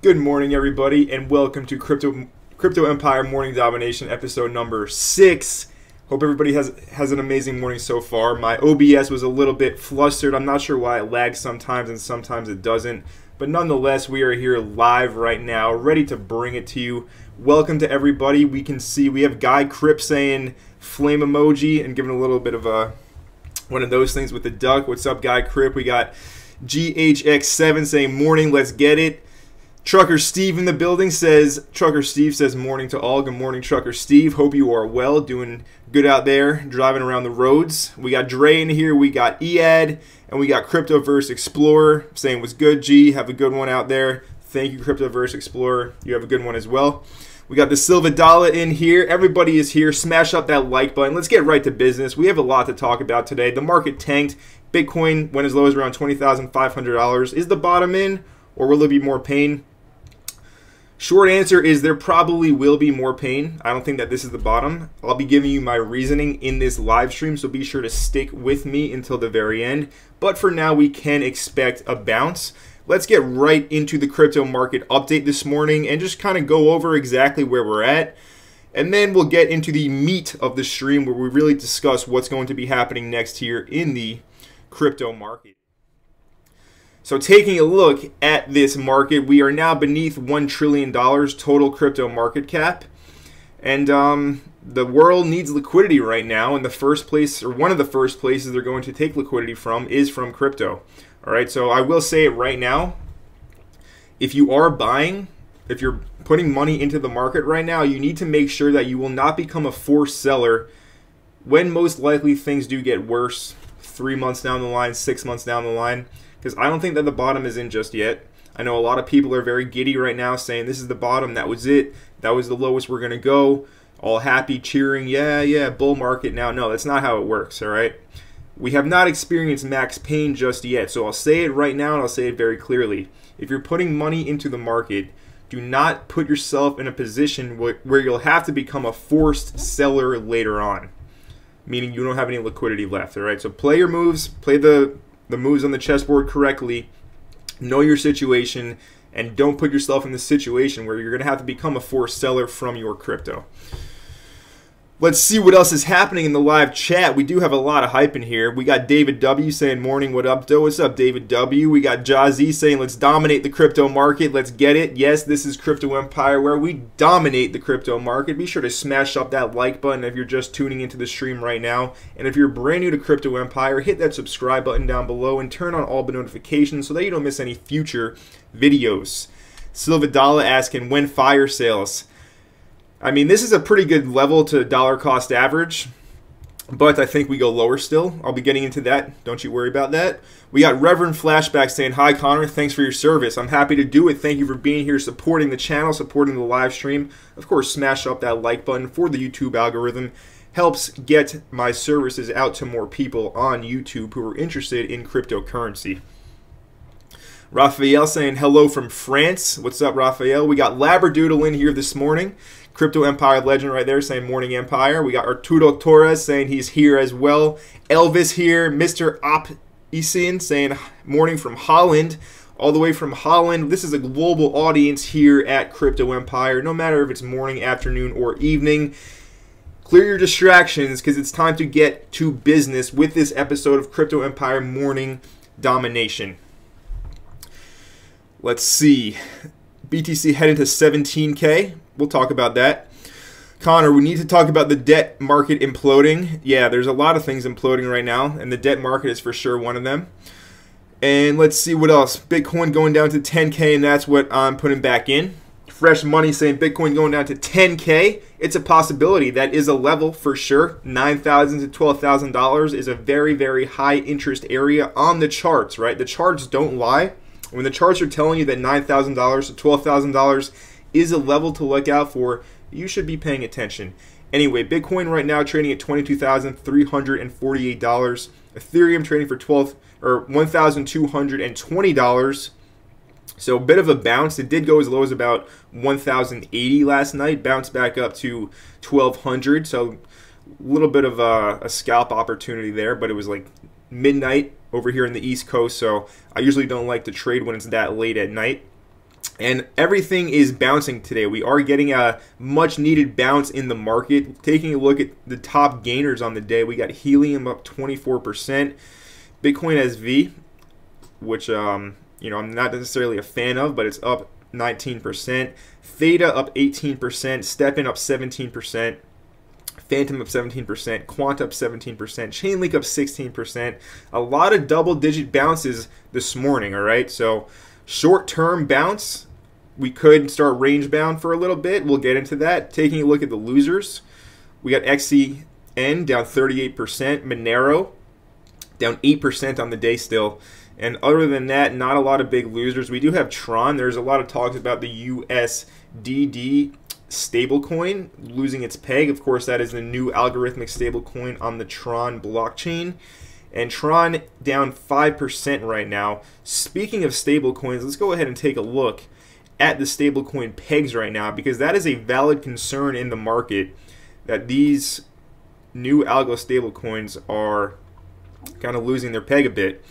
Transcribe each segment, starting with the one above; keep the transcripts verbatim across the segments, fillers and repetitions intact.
Good morning, everybody, and welcome to Crypto Crypto Empire Morning Domination, episode number six. Hope everybody has has an amazing morning so far. My O B S was a little bit flustered. I'm not sure why it lags sometimes and sometimes it doesn't. But nonetheless, we are here live right now, ready to bring it to you. Welcome to everybody. We can see we have Guy Crip saying flame emoji and giving a little bit of a one of those things with the duck. What's up, Guy Crip? We got G H X seven saying morning, let's get it. Trucker Steve in the building says, Trucker Steve says, morning to all. Good morning, Trucker Steve. Hope you are well, doing good out there, driving around the roads. We got Dre in here, we got E A D, and we got Cryptoverse Explorer saying, what's good, G? Have a good one out there. Thank you, Cryptoverse Explorer. You have a good one as well. We got the Silva Dollar in here. Everybody is here. Smash up that like button. Let's get right to business. We have a lot to talk about today. The market tanked. Bitcoin went as low as around twenty thousand five hundred dollars. Is the bottom in, or will there be more pain? Short answer is there probably will be more pain. I don't think that this is the bottom. I'll be giving you my reasoning in this live stream, so be sure to stick with me until the very end. But for now, we can expect a bounce. Let's get right into the crypto market update this morning and just kind of go over exactly where we're at. And then we'll get into the meat of the stream where we really discuss what's going to be happening next here in the crypto market. So taking a look at this market, we are now beneath one trillion dollars total crypto market cap. And um, the world needs liquidity right now. And the first place, or one of the first places they're going to take liquidity from, is from crypto. All right, so I will say it right now. If you are buying, if you're putting money into the market right now, you need to make sure that you will not become a forced seller when most likely things do get worse three months down the line, six months down the line. Because I don't think that the bottom is in just yet. I know a lot of people are very giddy right now saying this is the bottom, that was it, that was the lowest we're going to go, all happy, cheering, yeah, yeah, bull market now. No, that's not how it works, all right? We have not experienced max pain just yet, so I'll say it right now and I'll say it very clearly. If you're putting money into the market, do not put yourself in a position where you'll have to become a forced seller later on, meaning you don't have any liquidity left, all right? So play your moves, play the... the moves on the chessboard correctly, know your situation, and don't put yourself in the situation where you're going to have to become a forced seller from your crypto. Let's see what else is happening in the live chat. We do have a lot of hype in here. We got David W saying, morning, what up, doe? What's up, David W? We got Jazzy saying, let's dominate the crypto market. Let's get it. Yes, this is Crypto Empire where we dominate the crypto market. Be sure to smash up that like button if you're just tuning into the stream right now. And if you're brand new to Crypto Empire, hit that subscribe button down below and turn on all the notifications so that you don't miss any future videos. Silva Dollar asking, when fire sales? I mean, this is a pretty good level to dollar cost average, but I think we go lower still. I'll be getting into that. Don't you worry about that. We got Reverend Flashback saying, hi, Connor. Thanks for your service. I'm happy to do it. Thank you for being here, supporting the channel, supporting the live stream. Of course, smash up that like button for the YouTube algorithm. Helps get my services out to more people on YouTube who are interested in cryptocurrency. Raphael saying, hello from France. What's up, Raphael? We got Labradoodle in here this morning. Crypto Empire legend right there saying Morning Empire. We got Arturo Torres saying he's here as well. Elvis here. Mister Op Isian saying morning from Holland. All the way from Holland. This is a global audience here at Crypto Empire. No matter if it's morning, afternoon, or evening. Clear your distractions because it's time to get to business with this episode of Crypto Empire Morning Domination. Let's see. B T C heading to seventeen K. We'll talk about that. Connor, we need to talk about the debt market imploding. Yeah, there's a lot of things imploding right now, and the debt market is for sure one of them. And let's see what else. Bitcoin going down to ten K, and that's what I'm putting back in. Fresh Money saying Bitcoin going down to ten K. It's a possibility. That is a level for sure. nine thousand dollars to twelve thousand dollars is a very, very high interest area on the charts, right? The charts don't lie. When the charts are telling you that nine thousand dollars to twelve thousand dollars is a level to look out for, you should be paying attention. Anyway, Bitcoin right now trading at twenty-two thousand three hundred forty-eight dollars. Ethereum trading for twelve or one thousand two hundred twenty dollars. So a bit of a bounce. It did go as low as about one thousand eighty last night. Bounced back up to twelve hundred. So a little bit of a, a scalp opportunity there, but it was like midnight over here in the East Coast. So I usually don't like to trade when it's that late at night. And everything is bouncing today. We are getting a much needed bounce in the market. Taking a look at the top gainers on the day, we got Helium up twenty-four percent, Bitcoin S V, which um, you know, I'm not necessarily a fan of, but it's up nineteen percent, Theta up eighteen percent, Stepin up seventeen percent, Phantom up seventeen percent, Quant up seventeen percent, Chainlink up sixteen percent. A lot of double digit bounces this morning, all right? So short term bounce, we could start range bound for a little bit. We'll get into that. Taking a look at the losers, we got X C N down thirty-eight percent, Monero down eight percent on the day still. And other than that, not a lot of big losers. We do have Tron. There's a lot of talks about the U S D D stablecoin losing its peg. Of course, that is the new algorithmic stablecoin on the Tron blockchain. And Tron down five percent right now. Speaking of stablecoins, let's go ahead and take a look at the stablecoin pegs right now, because that is a valid concern in the market that these new algo stablecoins are kind of losing their peg a bit.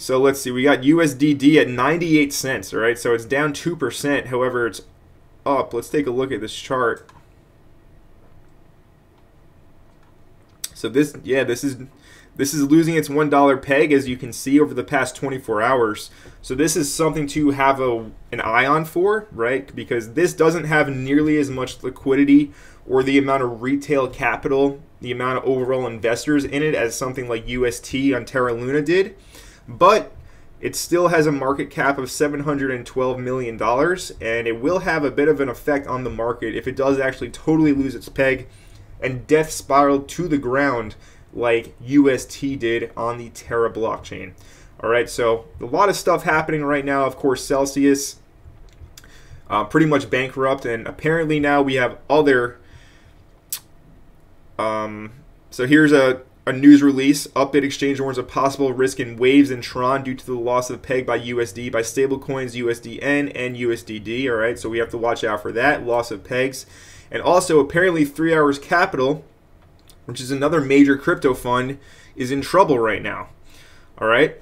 So let's see, we got U S D D at ninety-eight cents, all right? So it's down two percent, however, it's up. Let's take a look at this chart. So this, yeah, this is this is losing its one dollar peg, as you can see, over the past twenty-four hours. So this is something to have a, an eye on for, right? Because this doesn't have nearly as much liquidity or the amount of retail capital, the amount of overall investors in it as something like U S T on Terra Luna did. But it still has a market cap of seven hundred twelve million dollars, and it will have a bit of an effect on the market if it does actually totally lose its peg and death spiral to the ground like U S T did on the Terra blockchain. All right, so a lot of stuff happening right now. Of course, Celsius uh, pretty much bankrupt, and apparently now we have other... Um, so here's a... A news release. Upbit exchange warns of possible risk in waves in Tron due to the loss of peg by U S D by stablecoins U S D N and U S D D. All right, so we have to watch out for that loss of pegs. And also, apparently, Three Arrows Capital, which is another major crypto fund, is in trouble right now. All right,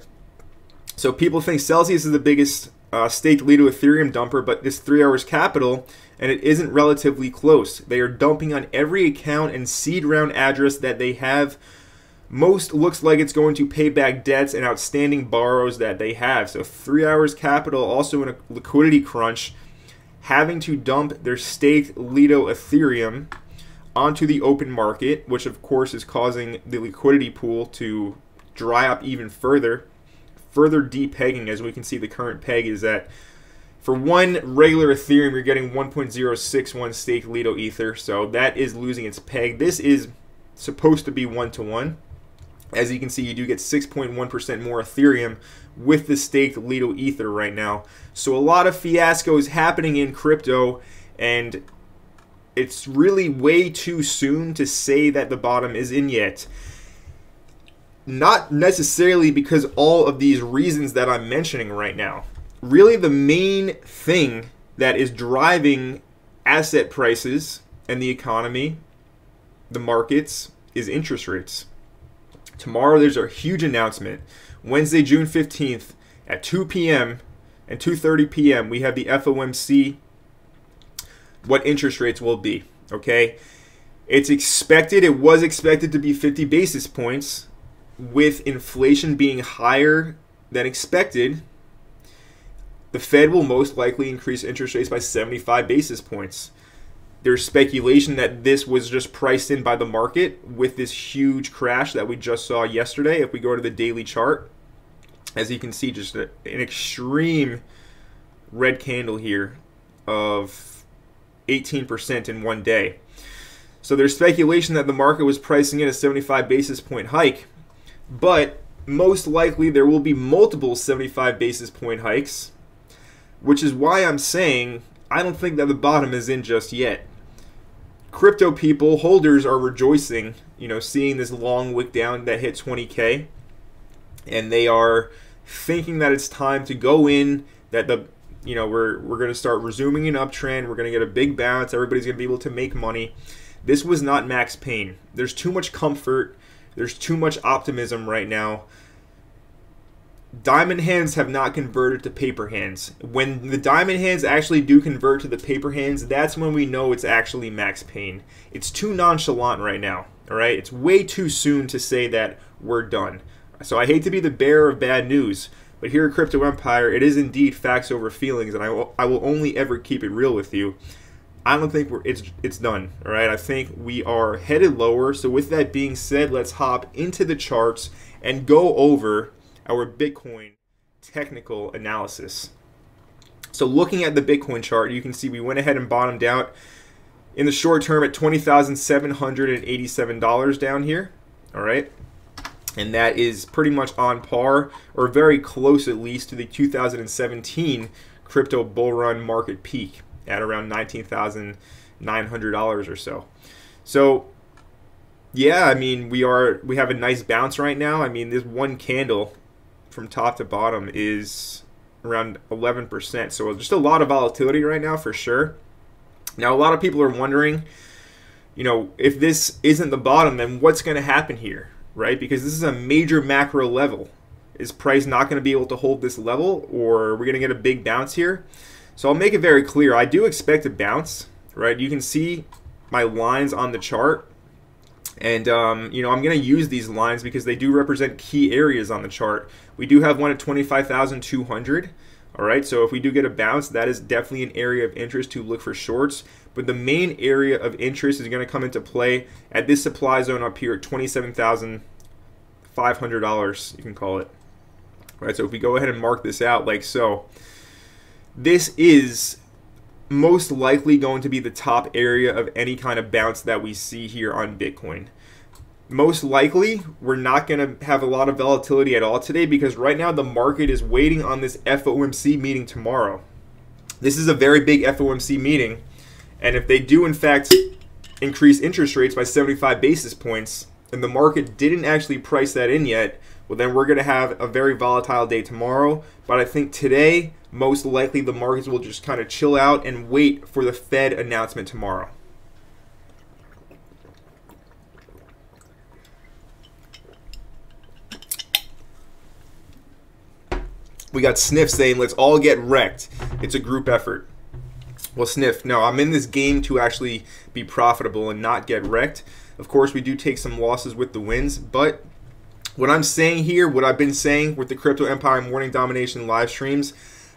so people think Celsius is the biggest uh, staked Lido Ethereum dumper, but it's Three Arrows Capital, and it isn't relatively close. They are dumping on every account and seed round address that they have. Most looks like it's going to pay back debts and outstanding borrows that they have. So Three Arrows Capital also in a liquidity crunch, having to dump their staked Lido Ethereum onto the open market, which of course is causing the liquidity pool to dry up even further, further depegging. As we can see, the current peg is that for one regular Ethereum, you're getting one point zero six one staked Lido Ether. So that is losing its peg. This is supposed to be one-to-one. As you can see, you do get six point one percent more Ethereum with the staked Lido Ether right now. So a lot of fiascos happening in crypto, and it's really way too soon to say that the bottom is in yet. Not necessarily because all of these reasons that I'm mentioning right now. Really the main thing that is driving asset prices and the economy, the markets, is interest rates. Tomorrow there's a huge announcement. Wednesday, June fifteenth at two P M and two thirty P M we have the F O M C, what interest rates will be, okay? It's expected, it was expected to be fifty basis points, with inflation being higher than expected. The Fed will most likely increase interest rates by seventy-five basis points. There's speculation that this was just priced in by the market with this huge crash that we just saw yesterday. If we go to the daily chart, as you can see, just a, an extreme red candle here of eighteen percent in one day. So there's speculation that the market was pricing in a seventy-five basis point hike, but most likely there will be multiple seventy-five basis point hikes, which is why I'm saying I don't think that the bottom is in just yet. Crypto people, holders, are rejoicing, you know, seeing this long wick down that hit twenty K, and they are thinking that it's time to go in, that the, you know, we're we're going to start resuming an uptrend, we're going to get a big bounce, everybody's going to be able to make money. This was not max pain. There's too much comfort, there's too much optimism right now. diamond hands have not converted to paper hands. When the diamond hands actually do convert to the paper hands, that's when we know it's actually max pain. It's too nonchalant right now, all right? It's way too soon to say that we're done. So I hate to be the bearer of bad news, but here at Crypto Empire, it is indeed facts over feelings, and I will, I will only ever keep it real with you. I don't think we're, it's, it's done, all right? I think we are headed lower. So with that being said, let's hop into the charts and go over our Bitcoin technical analysis. So looking at the Bitcoin chart, you can see we went ahead and bottomed out in the short term at twenty thousand seven hundred eighty-seven dollars down here, all right? And that is pretty much on par, or very close at least, to the two thousand seventeen crypto bull run market peak at around nineteen thousand nine hundred dollars or so. So yeah, I mean, we are we have a nice bounce right now. I mean, this one candle from top to bottom is around eleven percent. So just a lot of volatility right now for sure. Now, a lot of people are wondering, you know, if this isn't the bottom, then what's going to happen here, right? Because this is a major macro level. Is price not going to be able to hold this level, or we're going to get a big bounce here? So I'll make it very clear. I do expect a bounce, right? You can see my lines on the chart. And, um, you know, I'm going to use these lines because they do represent key areas on the chart. We do have one at twenty-five thousand two hundred. All right. So if we do get a bounce, that is definitely an area of interest to look for shorts. But the main area of interest is going to come into play at this supply zone up here at twenty-seven thousand five hundred dollars, you can call it. All right. So if we go ahead and mark this out like so, this is most likely going to be the top area of any kind of bounce that we see here on Bitcoin. Most likely, we're not going to have a lot of volatility at all today because right now the market is waiting on this F O M C meeting tomorrow. This is a very big F O M C meeting, and if they do in fact increase interest rates by seventy-five basis points and the market didn't actually price that in yet, well, then we're going to have a very volatile day tomorrow. But I think today, most likely the markets will just kind of chill out and wait for the Fed announcement tomorrow. We got Sniff saying, let's all get wrecked. It's a group effort. Well, Sniff, no, I'm in this game to actually be profitable and not get wrecked. Of course, we do take some losses with the wins, but what I'm saying here, what I've been saying with the Crypto Empire Morning Domination live streams,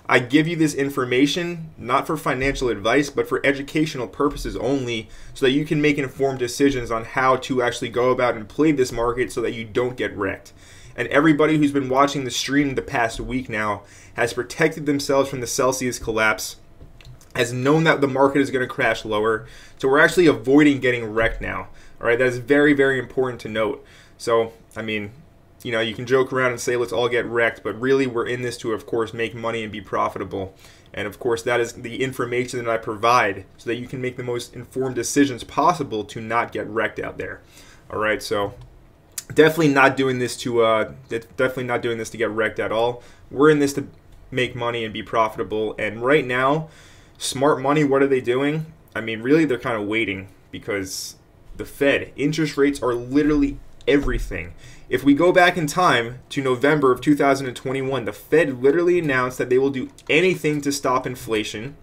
I give you this information not for financial advice, but for educational purposes only, so that you can make informed decisions on how to actually go about and play this market so that you don't get wrecked. And everybody who's been watching the stream the past week now has protected themselves from the Celsius collapse, has known that the market is going to crash lower. So we're actually avoiding getting wrecked now. All right, that is very, very important to note. So, I mean, you know, you can joke around and say, let's all get wrecked, but really we're in this to, of course, make money and be profitable. And of course, that is the information that I provide so that you can make the most informed decisions possible to not get wrecked out there. All right. So definitely not doing this to, uh, definitely not doing this to get wrecked at all. We're in this to make money and be profitable. And right now, smart money, what are they doing? I mean, really, they're kind of waiting because the Fed interest rates are literally everything. If we go back in time to November of two thousand twenty-one, the Fed literally announced that they will do anything to stop inflation.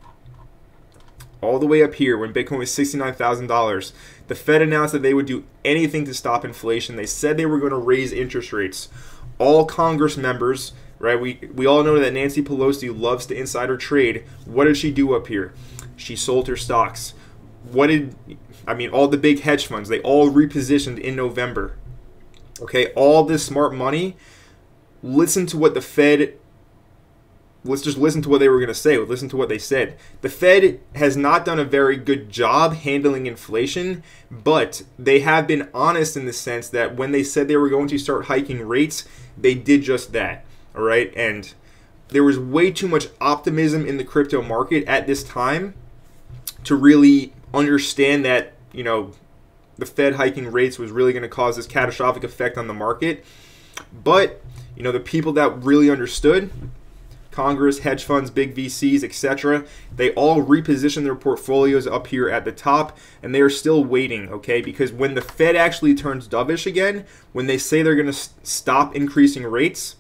All the way up here when Bitcoin was sixty-nine thousand dollars, the Fed announced that they would do anything to stop inflation. They said they were going to raise interest rates. All Congress members, right? We, we all know that Nancy Pelosi loves to insider trade. What did she do up here? She sold her stocks. What did, I mean, all the big hedge funds, they all repositioned in November. Okay, all this smart money, listen to what the Fed, let's just listen to what they were going to say, listen to what they said. The Fed has not done a very good job handling inflation, but they have been honest in the sense that when they said they were going to start hiking rates, they did just that, all right? And there was way too much optimism in the crypto market at this time to really understand that, you know, the Fed hiking rates was really going to cause this catastrophic effect on the market. But, you know, the people that really understood, Congress, hedge funds, big V Cs, et cetera, they all repositioned their portfolios up here at the top, and they are still waiting, okay? Because when the Fed actually turns dovish again, when they say they're going to stop increasing rates,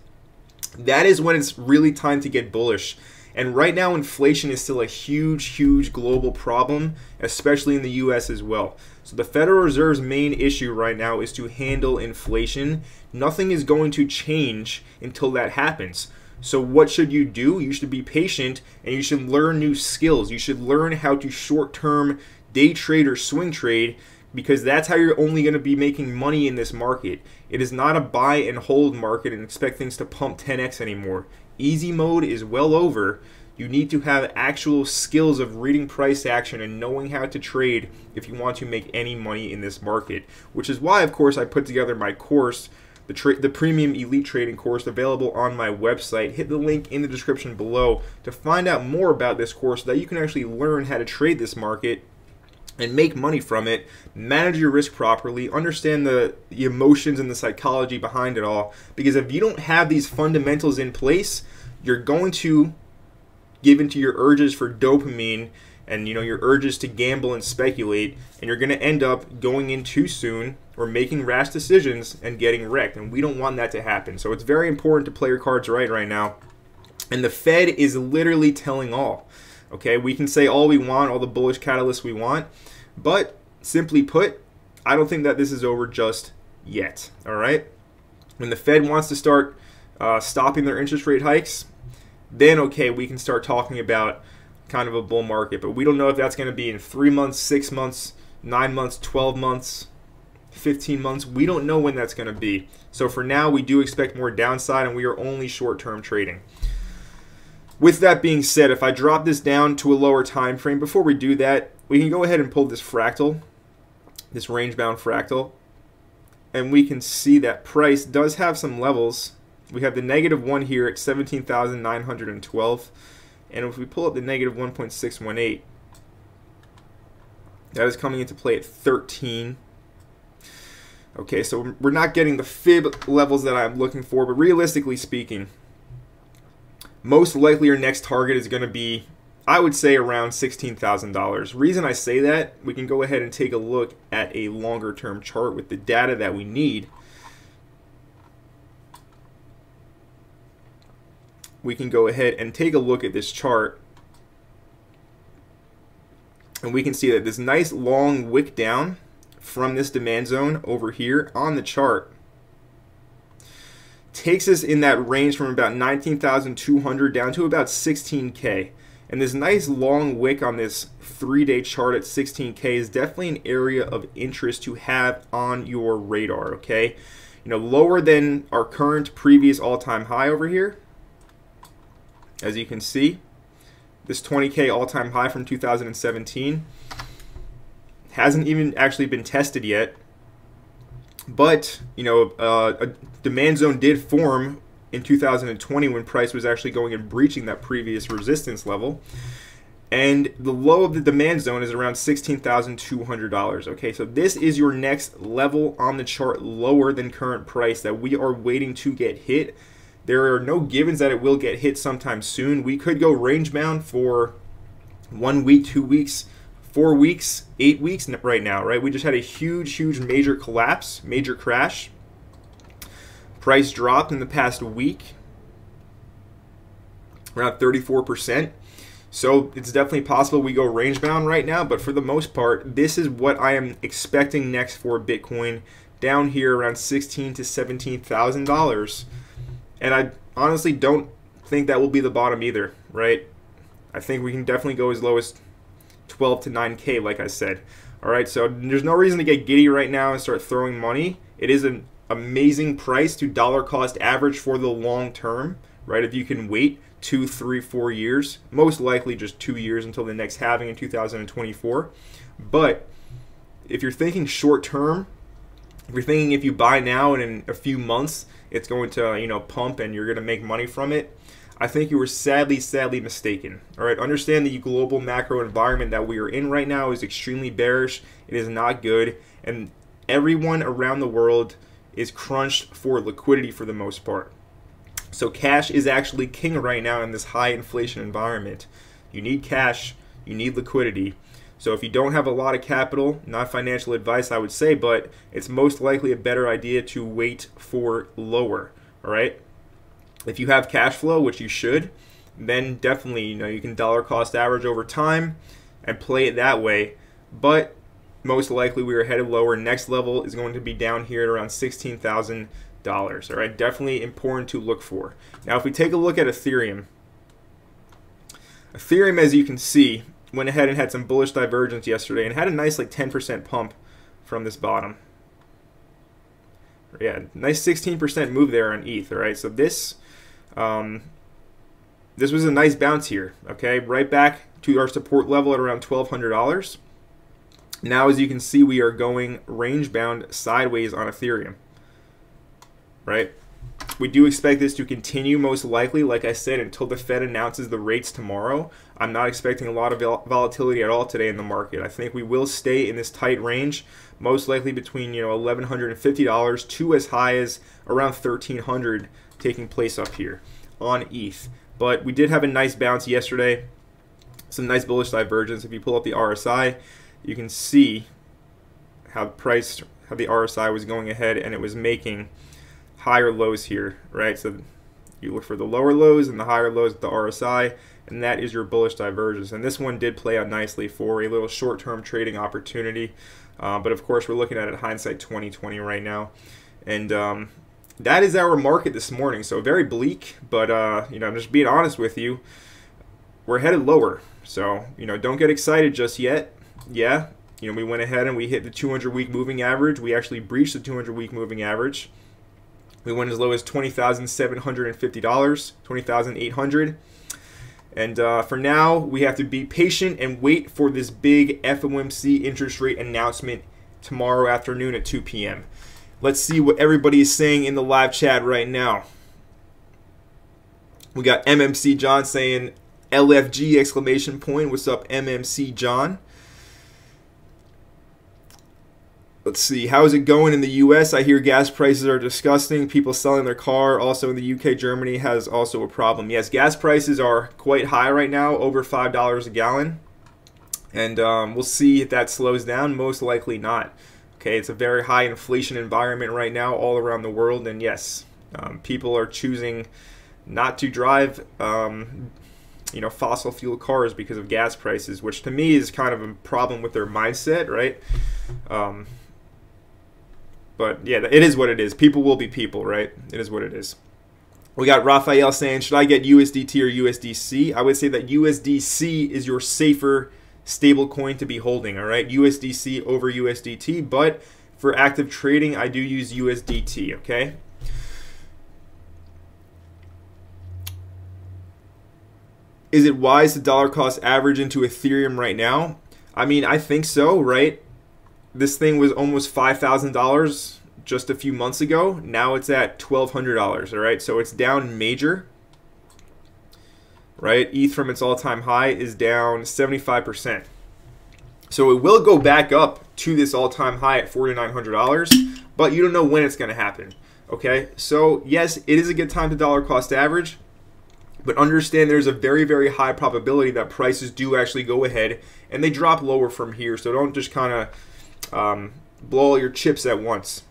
that is when it's really time to get bullish. And right now, inflation is still a huge, huge global problem, especially in the U S as well. So the Federal Reserve's main issue right now is to handle inflation. Nothing is going to change until that happens. So what should you do? You should be patient, and you should learn new skills. You should learn how to short-term day trade or swing trade, because that's how you're only going to be making money in this market. It is not a buy and hold market and expect things to pump ten X anymore. Easy mode is well over. You need to have actual skills of reading price action and knowing how to trade if you want to make any money in this market, which is why, of course, I put together my course, the, tra the Premium Elite Trading course, available on my website. Hit the link in the description below to find out more about this course so that you can actually learn how to trade this market and make money from it, manage your risk properly, understand the, the emotions and the psychology behind it all. Because if you don't have these fundamentals in place, you're going to give into your urges for dopamine and, you know, your urges to gamble and speculate, and you're going to end up going in too soon or making rash decisions and getting wrecked, and we don't want that to happen. So it's very important to play your cards right right now, and the Fed is literally telling all. Okay, we can say all we want, all the bullish catalysts we want, but simply put, I don't think that this is over just yet, all right? When the Fed wants to start uh, stopping their interest rate hikes, then, okay, we can start talking about kind of a bull market, but we don't know if that's going to be in three months, six months, nine months, twelve months, fifteen months. We don't know when that's going to be. So for now, we do expect more downside, and we are only short-term trading. With that being said, if I drop this down to a lower time frame, before we do that, we can go ahead and pull this fractal, this range-bound fractal, and we can see that price does have some levels. We have the negative one here at seventeen thousand nine hundred twelve, and if we pull up the negative one point six one eight, that is coming into play at thirteen. Okay, so we're not getting the fib levels that I'm looking for, but realistically speaking, most likely your next target is going to be, I would say, around sixteen thousand dollars. Reason I say that, we can go ahead and take a look at a longer term chart with the data that we need. We can go ahead and take a look at this chart, and we can see that this nice long wick down from this demand zone over here on the chart takes us in that range from about nineteen thousand two hundred down to about sixteen K. And this nice long wick on this three-day chart at sixteen K is definitely an area of interest to have on your radar, okay? You know, lower than our current previous all-time high over here. As you can see, this twenty K all-time high from two thousand seventeen hasn't even actually been tested yet. But, you know, uh, a demand zone did form in two thousand twenty when price was actually going and breaching that previous resistance level. And the low of the demand zone is around sixteen thousand two hundred dollars. Okay, so this is your next level on the chart lower than current price that we are waiting to get hit. There are no givens that it will get hit sometime soon. We could go range bound for one week, two weeks, four weeks, eight weeks right now, right? We just had a huge, huge major collapse, major crash. Price dropped in the past week, around thirty-four percent. So it's definitely possible we go range bound right now, but for the most part, this is what I am expecting next for Bitcoin, down here around sixteen thousand to seventeen thousand dollars. And I honestly don't think that will be the bottom either, right? I think we can definitely go as low as twelve to nine K, like I said. All right, so there's no reason to get giddy right now and start throwing money. It is an amazing price to dollar cost average for the long term, right? If you can wait two, three, four years, most likely just two years until the next halving in two thousand twenty-four. But if you're thinking short term, if you're thinking if you buy now and in a few months, it's going to, you know, pump and you're going to make money from it, I think you were sadly, sadly mistaken. All right, understand the global macro environment that we are in right now is extremely bearish. It is not good, and everyone around the world is crunched for liquidity for the most part. So cash is actually king right now in this high inflation environment. You need cash, you need liquidity. So if you don't have a lot of capital, not financial advice, I would say, but it's most likely a better idea to wait for lower, all right? If you have cash flow, which you should, then definitely, you know, you can dollar cost average over time and play it that way. But most likely we are headed lower. Next level is going to be down here at around sixteen thousand dollars. All right, definitely important to look for. Now, if we take a look at Ethereum, Ethereum, as you can see, went ahead and had some bullish divergence yesterday and had a nice like ten percent pump from this bottom. Yeah, nice sixteen percent move there on E T H. All right, so this um, this was a nice bounce here. Okay, right back to our support level at around twelve hundred dollars. Now, as you can see, we are going range bound sideways on Ethereum. Right, we do expect this to continue most likely. Like I said, until the Fed announces the rates tomorrow, I'm not expecting a lot of vol volatility at all today in the market. I think we will stay in this tight range, most likely between, you know, eleven hundred fifty dollars to as high as around thirteen hundred dollars taking place up here on E T H. But we did have a nice bounce yesterday, some nice bullish divergence. If you pull up the R S I, you can see how priced, how the R S I was going ahead and it was making higher lows here, right? So you look for the lower lows and the higher lows at the R S I, and that is your bullish divergence. And this one did play out nicely for a little short-term trading opportunity. Uh, but of course, we're looking at it hindsight twenty twenty right now, and um, that is our market this morning. So very bleak, but uh, you know, I'm just being honest with you. We're headed lower, so you know, don't get excited just yet. Yeah, you know, we went ahead and we hit the two hundred week moving average. We actually breached the two hundred week moving average. We went as low as twenty thousand seven hundred fifty dollars, twenty thousand eight hundred dollars. And uh, for now, we have to be patient and wait for this big F O M C interest rate announcement tomorrow afternoon at two P M Let's see what everybody is saying in the live chat right now. We got M M C John saying L F G exclamation point. What's up, M M C John? Let's see, how is it going in the U S? I hear gas prices are disgusting. People selling their car. Also in the U K, Germany has also a problem. Yes, gas prices are quite high right now, over five dollars a gallon. And um, we'll see if that slows down. Most likely not. Okay, it's a very high inflation environment right now all around the world. And yes, um, people are choosing not to drive um, you know, fossil fuel cars because of gas prices, which to me is kind of a problem with their mindset, right? Um, But yeah, it is what it is. People will be people, right? It is what it is. We got Raphael saying, should I get U S D T or U S D C? I would say that U S D C is your safer stable coin to be holding, all right? U S D C over U S D T, but for active trading, I do use U S D T, okay? Is it wise to dollar cost average into Ethereum right now? I mean, I think so, right? This thing was almost five thousand dollars just a few months ago. Now it's at twelve hundred dollars, all right? So it's down major, right? E T H from its all-time high is down seventy-five percent. So it will go back up to this all-time high at forty-nine hundred dollars, but you don't know when it's going to happen, okay? So, yes, it is a good time to dollar cost average, but understand there's a very, very high probability that prices do actually go ahead and they drop lower from here. So don't just kind of... Um, blow all your chips at once.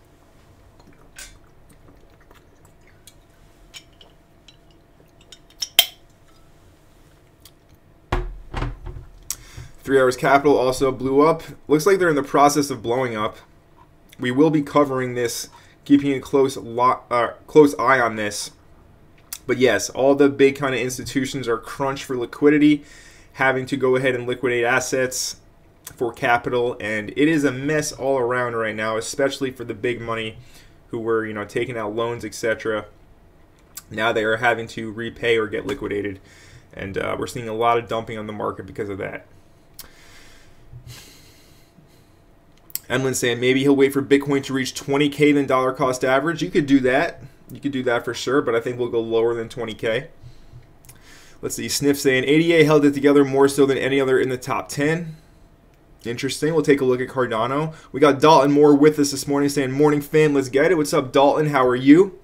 Three Arrows Capital also blew up. Looks like they're in the process of blowing up. We will be covering this, keeping a close lo- uh, close eye on this. But yes, all the big kind of institutions are crunched for liquidity, having to go ahead and liquidate assets for capital, and it is a mess all around right now, especially for the big money who were, you know, taking out loans, et cetera. Now they are having to repay or get liquidated, and uh, we're seeing a lot of dumping on the market because of that. Emlyn saying maybe he'll wait for Bitcoin to reach twenty K then dollar cost average. You could do that. You could do that for sure, but I think we'll go lower than twenty K. Let's see. Sniff saying A D A held it together more so than any other in the top ten. Interesting. We'll take a look at Cardano. We got Dalton Moore with us this morning saying, morning fam, let's get it. What's up, Dalton? How are you?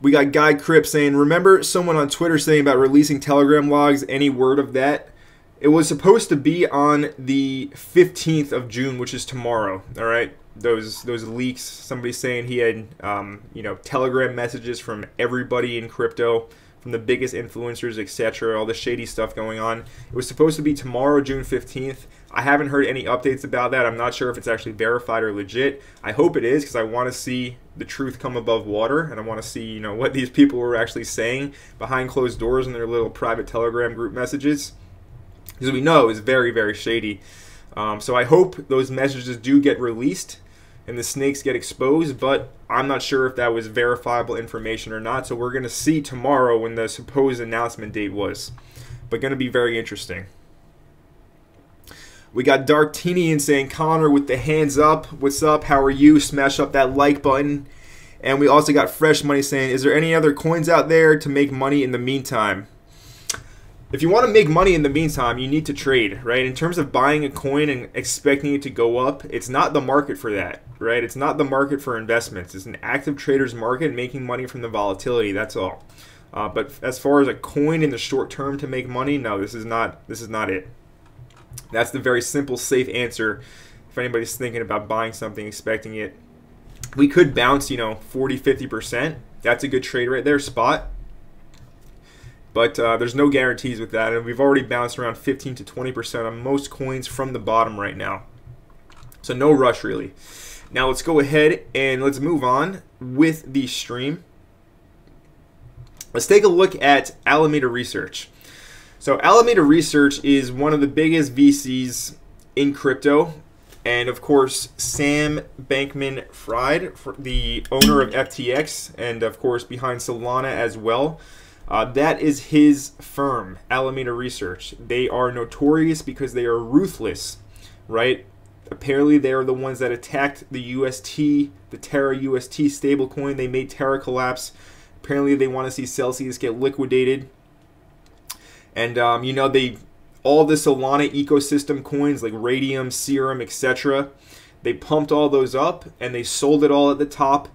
We got Guy Crip saying, remember someone on Twitter saying about releasing Telegram logs? Any word of that? It was supposed to be on the fifteenth of June, which is tomorrow. All right, those those leaks. Somebody saying he had um, you know, Telegram messages from everybody in crypto, from the biggest influencers, et cetera. All the shady stuff going on. It was supposed to be tomorrow, June fifteenth. I haven't heard any updates about that. I'm not sure if it's actually verified or legit. I hope it is, because I want to see the truth come above water, and I want to see, you know, what these people were actually saying behind closed doors in their little private Telegram group messages, because we know it's very, very shady. Um, so I hope those messages do get released and the snakes get exposed, but I'm not sure if that was verifiable information or not. So we're going to see tomorrow when the supposed announcement date was, but going to be very interesting. We got Darktinian saying, Connor with the hands up. What's up? How are you? Smash up that like button. And we also got Fresh Money saying, is there any other coins out there to make money in the meantime? If you want to make money in the meantime, you need to trade, right? In terms of buying a coin and expecting it to go up, it's not the market for that, right? It's not the market for investments. It's an active trader's market making money from the volatility. That's all. Uh, but as far as a coin in the short term to make money, no, this is not, this is not it. That's the very simple, safe answer if anybody's thinking about buying something, expecting it. We could bounce, you know, forty, fifty percent. That's a good trade right there, spot. But uh, there's no guarantees with that. And we've already bounced around fifteen to twenty percent on most coins from the bottom right now. So no rush, really. Now let's go ahead and let's move on with the stream. Let's take a look at Alameda Research. So Alameda Research is one of the biggest V Cs in crypto, and of course Sam Bankman-Fried, the owner of F T X, and of course behind Solana as well. Uh, that is his firm, Alameda Research. They are notorious because they are ruthless, right? Apparently they are the ones that attacked the U S T, the Terra U S T stablecoin. They made Terra collapse. Apparently they want to see Celsius get liquidated. And, um, you know, they, all the Solana ecosystem coins like Radium, Serum, et cetera, they pumped all those up and they sold it all at the top.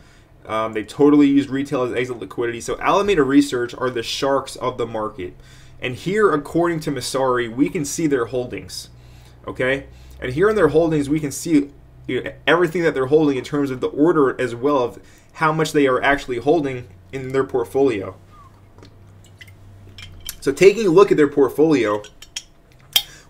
Um, they totally used retail as exit liquidity. So Alameda Research are the sharks of the market. And here, according to Messari, we can see their holdings. Okay? And here in their holdings, we can see, you know, everything that they're holding in terms of the order as well of how much they are actually holding in their portfolio. So taking a look at their portfolio,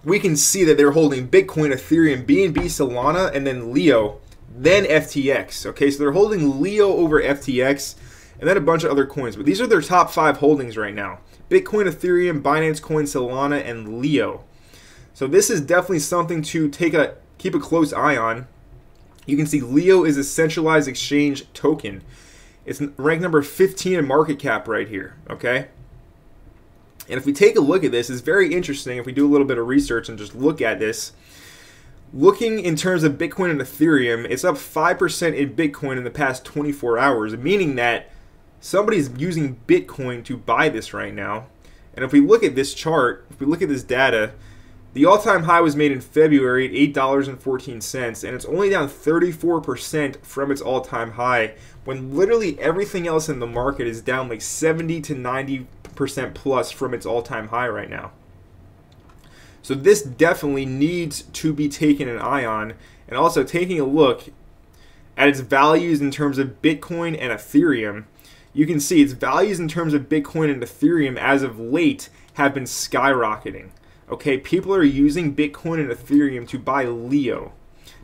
we can see that they're holding Bitcoin, Ethereum, B N B, Solana, and then Leo, then F T X. Okay, so they're holding Leo over F T X, and then a bunch of other coins. But these are their top five holdings right now: Bitcoin, Ethereum, Binance Coin, Solana, and Leo. So this is definitely something to take a keep a close eye on. You can see Leo is a centralized exchange token. It's ranked number fifteen in market cap right here. Okay. And if we take a look at this, it's very interesting if we do a little bit of research and just look at this. Looking in terms of Bitcoin and Ethereum, it's up five percent in Bitcoin in the past twenty-four hours, meaning that somebody's using Bitcoin to buy this right now. And if we look at this chart, if we look at this data, the all-time high was made in February at eight dollars and fourteen cents, and it's only down thirty-four percent from its all-time high, when literally everything else in the market is down like seventy to ninety percent plus from its all-time high right now. So this definitely needs to be taken an eye on, and also taking a look at its values in terms of Bitcoin and Ethereum. You can see its values in terms of Bitcoin and Ethereum as of late have been skyrocketing. Okay, people are using Bitcoin and Ethereum to buy Leo.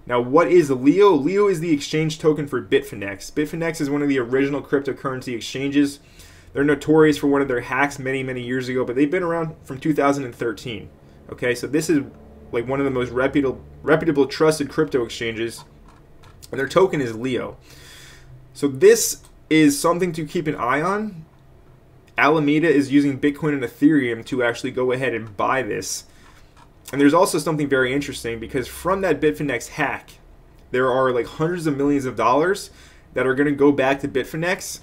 Now, what is Leo? Leo is the exchange token for Bitfinex. Bitfinex is one of the original cryptocurrency exchanges. They're notorious for one of their hacks many, many years ago, but they've been around from two thousand thirteen. Okay, so this is like one of the most reputable, reputable trusted crypto exchanges, and their token is Leo. So this is something to keep an eye on. Alameda is using Bitcoin and Ethereum to actually go ahead and buy this. And there's also something very interesting, because from that Bitfinex hack, there are like hundreds of millions of dollars that are going to go back to Bitfinex.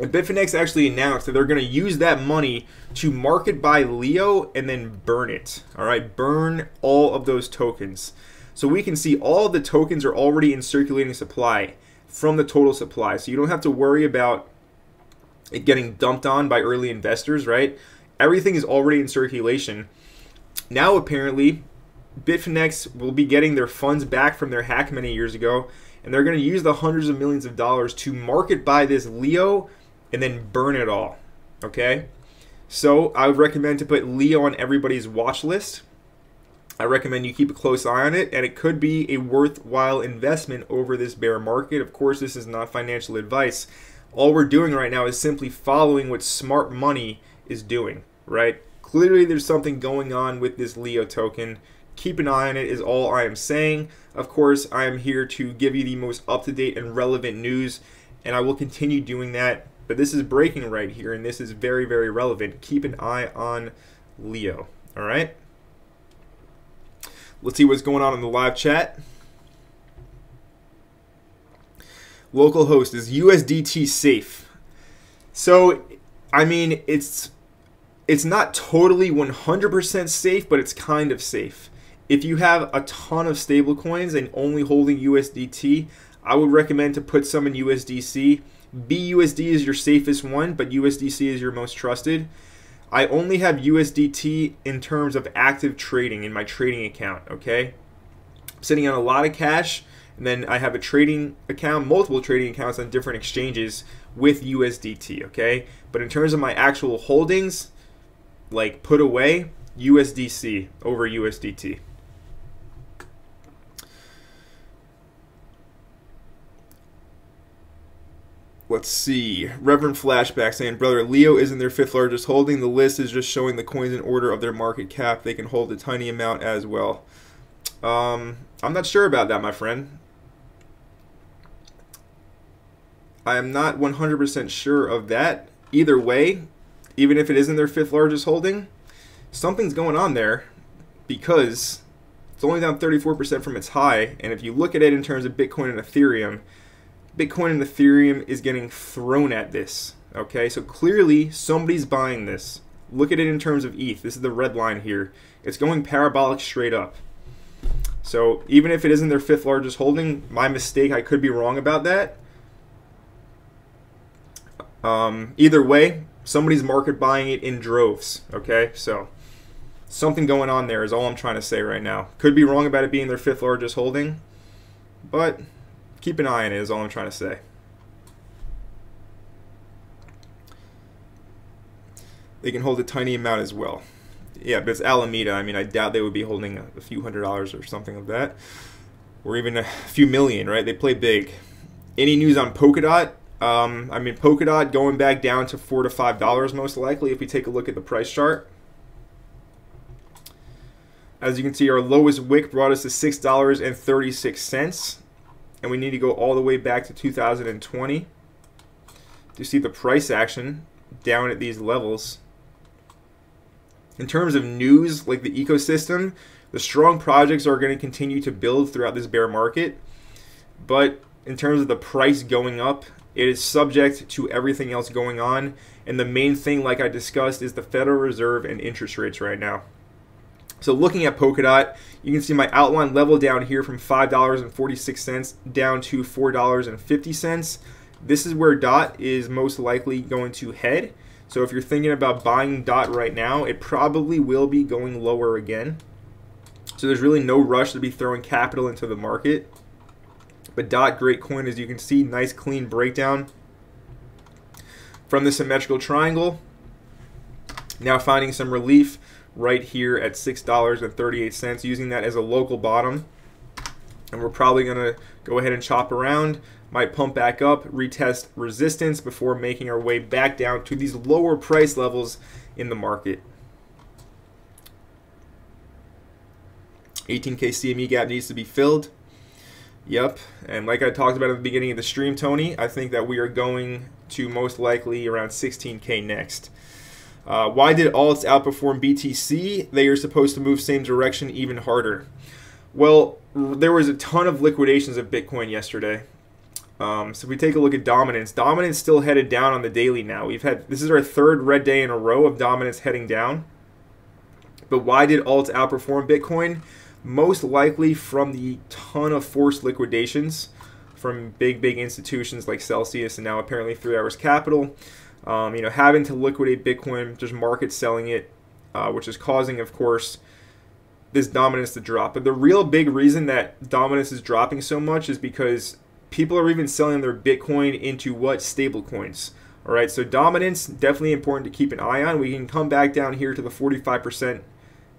And Bitfinex actually announced that they're going to use that money to market buy Leo and then burn it. All right, burn all of those tokens. So we can see all of the tokens are already in circulating supply from the total supply. So you don't have to worry about it getting dumped on by early investors, right? Everything is already in circulation. Now apparently Bitfinex will be getting their funds back from their hack many years ago, and they're going to use the hundreds of millions of dollars to market buy this Leo and then burn it all. Okay, so I would recommend to put Leo on everybody's watch list. I recommend you keep a close eye on it, and it could be a worthwhile investment over this bear market. Of course, this is not financial advice. All we're doing right now is simply following what smart money is doing, right? Clearly, there's something going on with this Leo token. Keep an eye on it is all I am saying. Of course, I am here to give you the most up-to-date and relevant news, and I will continue doing that. But this is breaking right here, and this is very, very relevant. Keep an eye on Leo, all right? Let's see what's going on in the live chat. Localhost is U S D T safe. So, I mean, it's it's not totally one hundred percent safe, but it's kind of safe. If you have a ton of stable coins and only holding U S D T, I would recommend to put some in U S D C. B U S D is your safest one, but U S D C is your most trusted. I only have U S D T in terms of active trading in my trading account, okay? I'm sitting on a lot of cash, and then I have a trading account, multiple trading accounts on different exchanges with U S D T, okay? But in terms of my actual holdings, like put away, U S D C over U S D T. Let's see. Reverend Flashback saying, brother, Leo isn't their fifth largest holding. The list is just showing the coins in order of their market cap. They can hold a tiny amount as well. Um, I'm not sure about that, my friend. I am not one hundred percent sure of that. Either way, even if it isn't their fifth largest holding, something's going on there because it's only down thirty-four percent from its high. And if you look at it in terms of Bitcoin and Ethereum, Bitcoin and Ethereum is getting thrown at this, okay? So clearly somebody's buying this. Look at it in terms of E T H. This is the red line here. It's going parabolic straight up. So even if it isn't their fifth largest holding, my mistake, I could be wrong about that. Um, either way, somebody's market buying it in droves, okay? So something going on there is all I'm trying to say right now. Could be wrong about it being their fifth largest holding, but keep an eye on it is all I'm trying to say. They can hold a tiny amount as well. Yeah, but it's Alameda. I mean, I doubt they would be holding a, a few hundred dollars or something of that. Or even a few million, right? They play big. Any news on Polkadot? Um, I mean, Polkadot going back down to four to five dollars most likely if we take a look at the price chart. As you can see, our lowest wick brought us to six dollars and thirty-six cents. And we need to go all the way back to two thousand twenty to see the price action down at these levels. In terms of news, like the ecosystem, the strong projects are going to continue to build throughout this bear market. But in terms of the price going up, it is subject to everything else going on. And the main thing, like I discussed, is the Federal Reserve and interest rates right now. So looking at Polkadot, you can see my outline level down here from five dollars and forty-six cents down to four dollars and fifty cents. This is where DOT is most likely going to head. So if you're thinking about buying DOT right now, it probably will be going lower again. So there's really no rush to be throwing capital into the market. But DOT, great coin, as you can see, nice clean breakdown from the symmetrical triangle. Now finding some relief right here at six dollars and thirty-eight cents, using that as a local bottom, and we're probably gonna go ahead and chop around, might pump back up, retest resistance before making our way back down to these lower price levels in the market. eighteen K C M E gap needs to be filled. Yep, and like I talked about at the beginning of the stream, Tony, I think that we are going to most likely around sixteen K next. Uh, why did alts outperform B T C? They are supposed to move same direction even harder. Well, there was a ton of liquidations of Bitcoin yesterday. Um, so if we take a look at dominance, dominance still headed down on the daily now. We've had, this is our third red day in a row of dominance heading down. But why did alts outperform Bitcoin? Most likely from the ton of forced liquidations from big, big institutions like Celsius and now apparently Three Arrows Capital. Um, you know, having to liquidate Bitcoin, just market selling it, uh, which is causing, of course, this dominance to drop. But the real big reason that dominance is dropping so much is because people are even selling their Bitcoin into what? Stable coins. All right, so dominance, definitely important to keep an eye on. We can come back down here to the forty-five percent,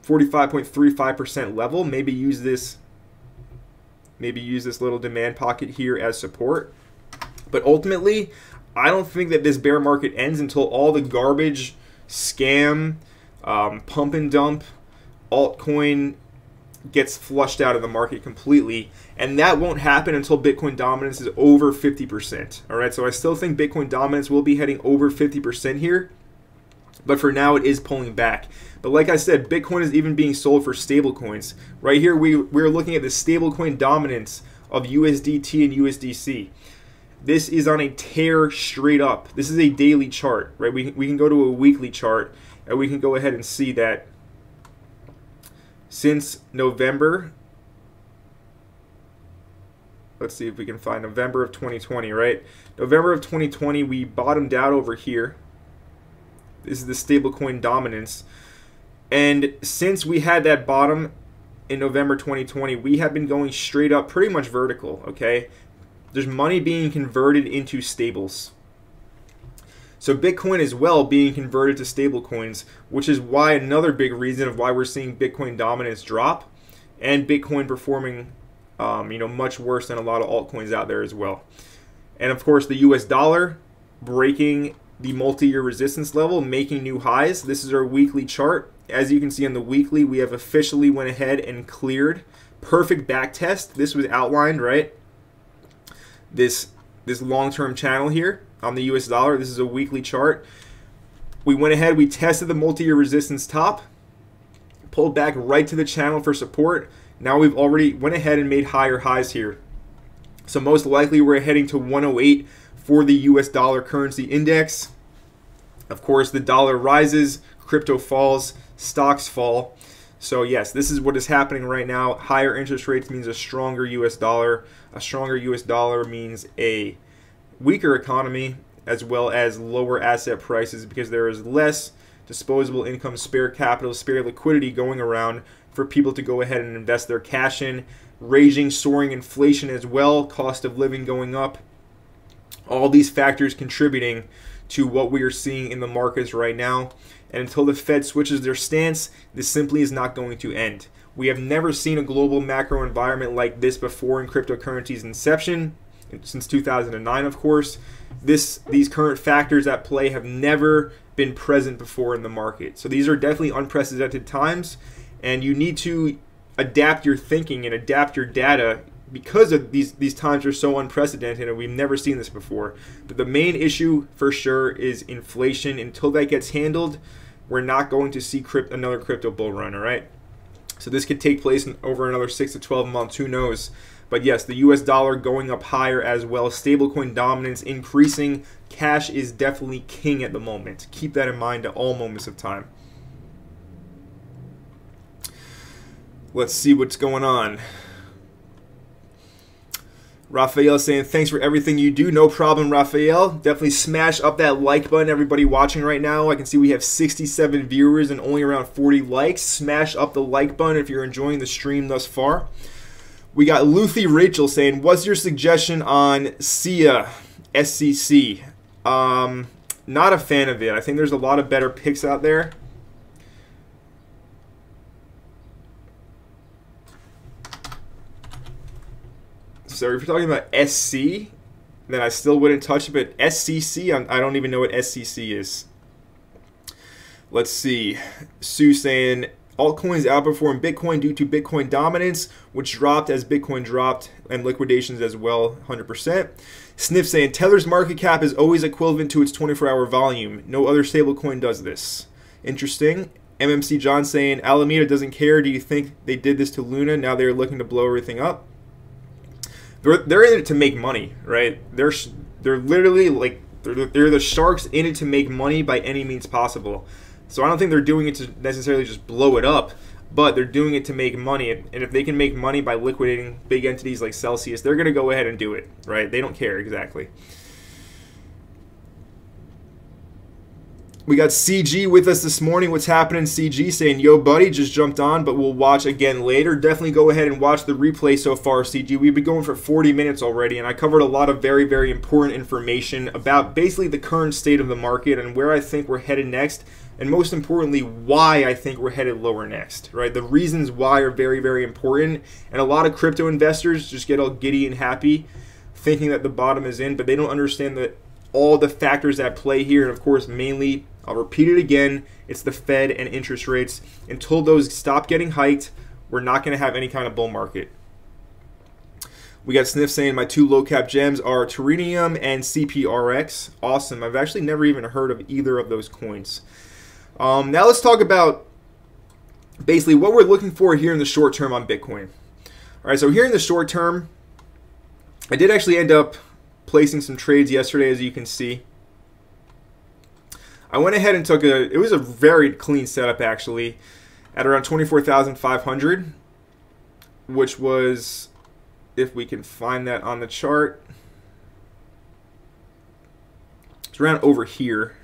forty-five point three five percent level. Maybe use this, maybe use this little demand pocket here as support. But ultimately, I don't think that this bear market ends until all the garbage, scam, um, pump and dump, altcoin gets flushed out of the market completely, and that won't happen until Bitcoin dominance is over fifty percent. All right, so I still think Bitcoin dominance will be heading over fifty percent here, but for now it is pulling back. But like I said, Bitcoin is even being sold for stable coins. Right here, we we're looking at the stablecoin dominance of U S D T and U S D C. This is on a tear straight up. This is a daily chart, right? We we can go to a weekly chart, and we can go ahead and see that since November, let's see if we can find November of twenty twenty, right? November of twenty twenty, we bottomed out over here. This is the stablecoin dominance. And since we had that bottom in November twenty twenty, we have been going straight up, pretty much vertical, okay? There's money being converted into stables. So Bitcoin is well being converted to stablecoins, which is why another big reason of why we're seeing Bitcoin dominance drop and Bitcoin performing um, you know, much worse than a lot of altcoins out there as well. And of course, the U S dollar breaking the multi-year resistance level, making new highs. This is our weekly chart. As you can see on the weekly, we have officially went ahead and cleared. Perfect back test. This was outlined, right? This, this long-term channel here on the U S dollar. This is a weekly chart. We went ahead, we tested the multi-year resistance top, pulled back right to the channel for support. Now we've already went ahead and made higher highs here. So most likely we're heading to one oh eight for the U S dollar currency index. Of course, the dollar rises, crypto falls, stocks fall. So yes, this is what is happening right now. Higher interest rates means a stronger U S dollar. A stronger U S dollar means a weaker economy, as well as lower asset prices, because there is less disposable income, spare capital, spare liquidity going around for people to go ahead and invest their cash in. Raging, soaring inflation as well, cost of living going up. All these factors contributing to what we are seeing in the markets right now. And until the Fed switches their stance, this simply is not going to end. We have never seen a global macro environment like this before in cryptocurrency's inception, since two thousand nine, of course. This, these current factors at play have never been present before in the market. So these are definitely unprecedented times, and you need to adapt your thinking and adapt your data because of these, these times are so unprecedented and we've never seen this before. But the main issue for sure is inflation. Until that gets handled, we're not going to see crypt, another crypto bull run, all right? So this could take place in over another six to twelve months, who knows? But yes, the U S dollar going up higher as well. Stablecoin dominance increasing. Cash is definitely king at the moment. Keep that in mind at all moments of time. Let's see what's going on. Raphael saying, thanks for everything you do. No problem, Raphael. Definitely smash up that like button, everybody watching right now. I can see we have sixty-seven viewers and only around forty likes. Smash up the like button if you're enjoying the stream thus far. We got Luthi Rachel saying, what's your suggestion on S I A, S C C? Um, not a fan of it. I think there's a lot of better picks out there. So if you're talking about S C, then I still wouldn't touch it, but S C C, I'm, I don't even know what S C C is. Let's see. Sue saying, altcoins outperformed Bitcoin due to Bitcoin dominance, which dropped as Bitcoin dropped, and liquidations as well, one hundred percent. Sniff saying, Tether's market cap is always equivalent to its twenty-four hour volume. No other stablecoin does this. Interesting. M M C John saying, Alameda doesn't care. Do you think they did this to Luna? Now they're looking to blow everything up. They're, they're in it to make money, right? They're they're literally like they're, they're the sharks in it to make money by any means possible. So I don't think they're doing it to necessarily just blow it up, but they're doing it to make money. And if they can make money by liquidating big entities like Celsius, they're going to go ahead and do it, right? They don't care exactly. We got C G with us this morning. What's happening? C G saying, yo, buddy, just jumped on, but we'll watch again later. Definitely go ahead and watch the replay so far, C G. We've been going for forty minutes already, and I covered a lot of very, very important information about basically the current state of the market and where I think we're headed next, and most importantly, why I think we're headed lower next, right? The reasons why are very, very important, and a lot of crypto investors just get all giddy and happy thinking that the bottom is in, but they don't understand that all the factors at play here, and of course, mainly, I'll repeat it again, it's the Fed and interest rates. Until those stop getting hiked, we're not going to have any kind of bull market. We got Sniff saying my two low cap gems are Terrenium and C P R X. Awesome. I've actually never even heard of either of those coins. Um, now let's talk about basically what we're looking for here in the short term on Bitcoin. All right, so here in the short term, I did actually end up placing some trades yesterday, as you can see. I went ahead and took a, it was a very clean setup actually, at around twenty-four thousand five hundred, which was, if we can find that on the chart, it's around over here.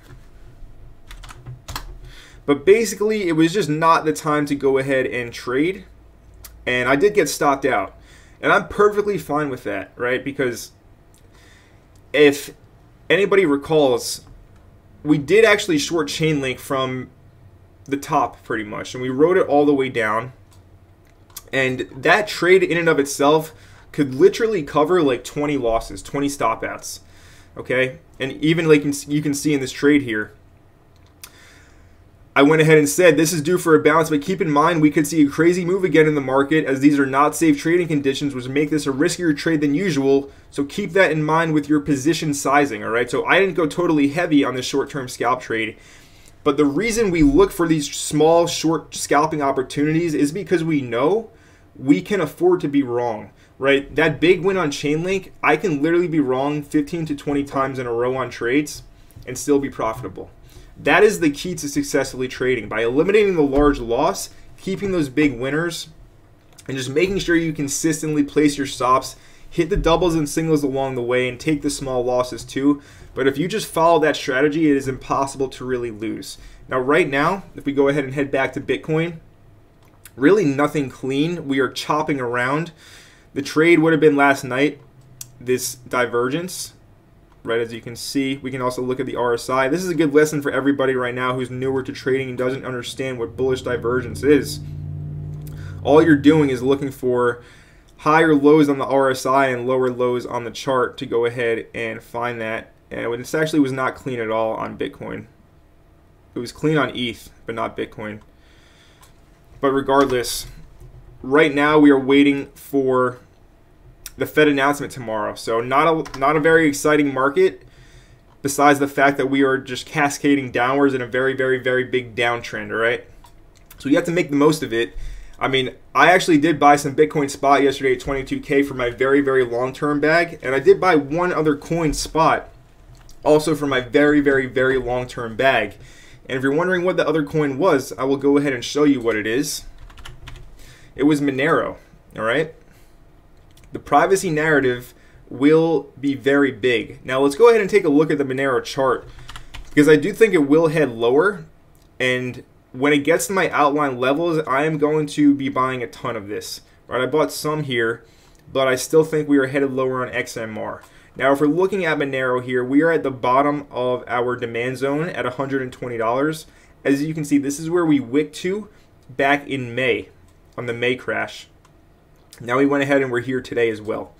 But basically, it was just not the time to go ahead and trade, and I did get stopped out, and I'm perfectly fine with that, right? Because if anybody recalls, we did actually short Chainlink from the top pretty much, and we rode it all the way down, and that trade in and of itself could literally cover like twenty losses, twenty stop outs, okay? And even like you can see in this trade here, I went ahead and said this is due for a bounce, but keep in mind we could see a crazy move again in the market, as these are not safe trading conditions, which make this a riskier trade than usual. So keep that in mind with your position sizing, all right? So I didn't go totally heavy on this short-term scalp trade, but the reason we look for these small short scalping opportunities is because we know we can afford to be wrong, right? That big win on Chainlink, I can literally be wrong fifteen to twenty times in a row on trades and still be profitable. That is the key to successfully trading, by eliminating the large loss, keeping those big winners, and just making sure you consistently place your stops, hit the doubles and singles along the way, and take the small losses too. But if you just follow that strategy, it is impossible to really lose. Now right now, if we go ahead and head back to Bitcoin, really nothing clean. We are chopping around. The trade would have been last night, this divergence. Right, as you can see, we can also look at the R S I. This is a good lesson for everybody right now who's newer to trading and doesn't understand what bullish divergence is. All you're doing is looking for higher lows on the R S I and lower lows on the chart to go ahead and find that. And this actually was not clean at all on Bitcoin. It was clean on E T H, but not Bitcoin. But regardless, right now we are waiting for the Fed announcement tomorrow, so not a not a very exciting market, besides the fact that we are just cascading downwards in a very, very, very big downtrend. All right, so you have to make the most of it. I mean, I actually did buy some Bitcoin spot yesterday at twenty-two K for my very, very long-term bag, and I did buy one other coin spot also for my very, very, very long-term bag. And if you're wondering what the other coin was, I will go ahead and show you what it is. It was Monero. All right. The privacy narrative will be very big. Now let's go ahead and take a look at the Monero chart, because I do think it will head lower, and when it gets to my outline levels, I am going to be buying a ton of this. Right, I bought some here, but I still think we are headed lower on X M R. Now if we're looking at Monero here, we are at the bottom of our demand zone at one hundred twenty dollars. As you can see, this is where we wick to back in May, on the May crash. Now we went ahead and we're here today as well.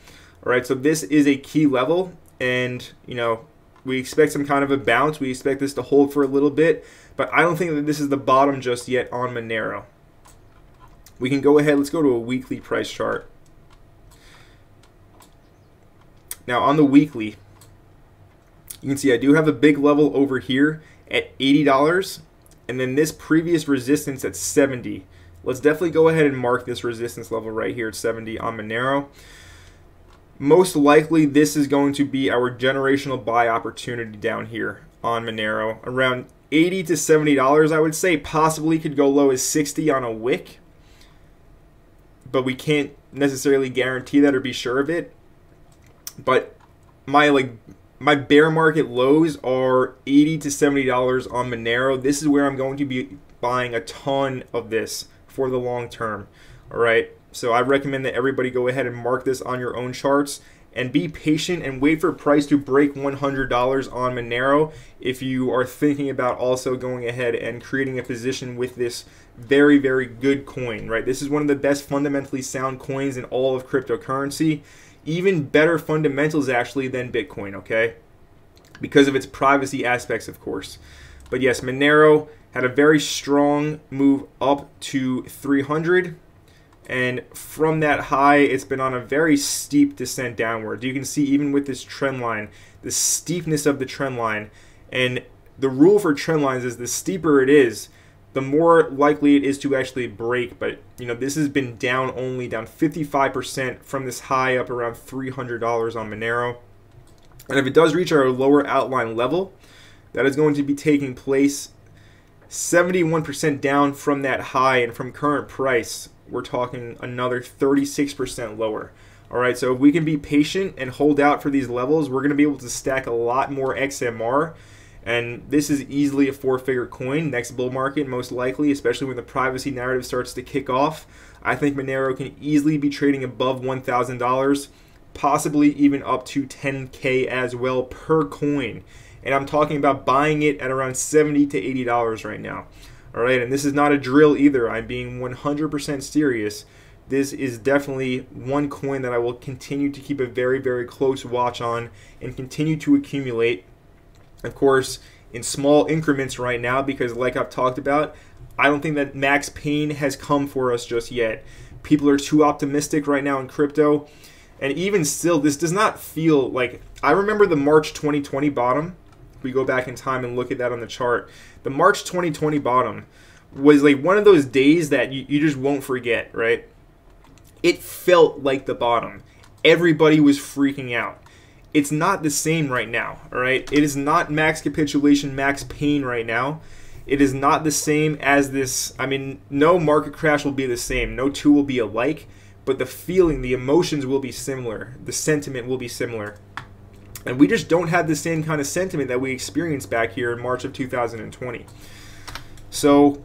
All right, so this is a key level, and you know, we expect some kind of a bounce. We expect this to hold for a little bit, but I don't think that this is the bottom just yet on Monero. We can go ahead, let's go to a weekly price chart. Now on the weekly, you can see I do have a big level over here at eighty dollars, and then this previous resistance at seventy dollars. Let's definitely go ahead and mark this resistance level right here at seventy on Monero. Most likely, this is going to be our generational buy opportunity down here on Monero. Around eighty to seventy dollars, I would say, possibly could go low as sixty on a wick, but we can't necessarily guarantee that or be sure of it. But my like My bear market lows are eighty to seventy dollars on Monero. This is where I'm going to be buying a ton of this for the long term. All right. So I recommend that everybody go ahead and mark this on your own charts and be patient and wait for price to break one hundred dollars on Monero if you are thinking about also going ahead and creating a position with this very, very good coin, right? This is one of the best fundamentally sound coins in all of cryptocurrency. Even better fundamentals actually than Bitcoin, okay? Because of its privacy aspects, of course. But yes, Monero had a very strong move up to three hundred. And from that high, it's been on a very steep descent downward. You can see even with this trend line, the steepness of the trend line. And the rule for trend lines is the steeper it is, the more likely it is to actually break. But, you know, this has been down only, down fifty-five percent from this high up around three hundred dollars on Monero. And if it does reach our lower outline level, that is going to be taking place seventy-one percent down from that high, and from current price, we're talking another thirty-six percent lower. All right, so if we can be patient and hold out for these levels, we're going to be able to stack a lot more X M R. And this is easily a four-figure coin, next bull market most likely, especially when the privacy narrative starts to kick off. I think Monero can easily be trading above one thousand dollars, possibly even up to ten K as well per coin. And I'm talking about buying it at around seventy to eighty dollars right now. All right, and this is not a drill either. I'm being one hundred percent serious. This is definitely one coin that I will continue to keep a very, very close watch on and continue to accumulate, of course, in small increments right now, because like I've talked about, I don't think that max pain has come for us just yet. People are too optimistic right now in crypto. And even still, this does not feel like, I remember the March twenty twenty bottom. We go back in time and look at that on the chart. The March twenty twenty bottom was like one of those days that you, you just won't forget, right? It felt like the bottom. Everybody was freaking out. It's not the same right now, all right? It is not max capitulation, max pain right now. It is not the same as this. I mean, no market crash will be the same. No two will be alike, but the feeling, the emotions will be similar. The sentiment will be similar. And we just don't have the same kind of sentiment that we experienced back here in March of two thousand twenty. So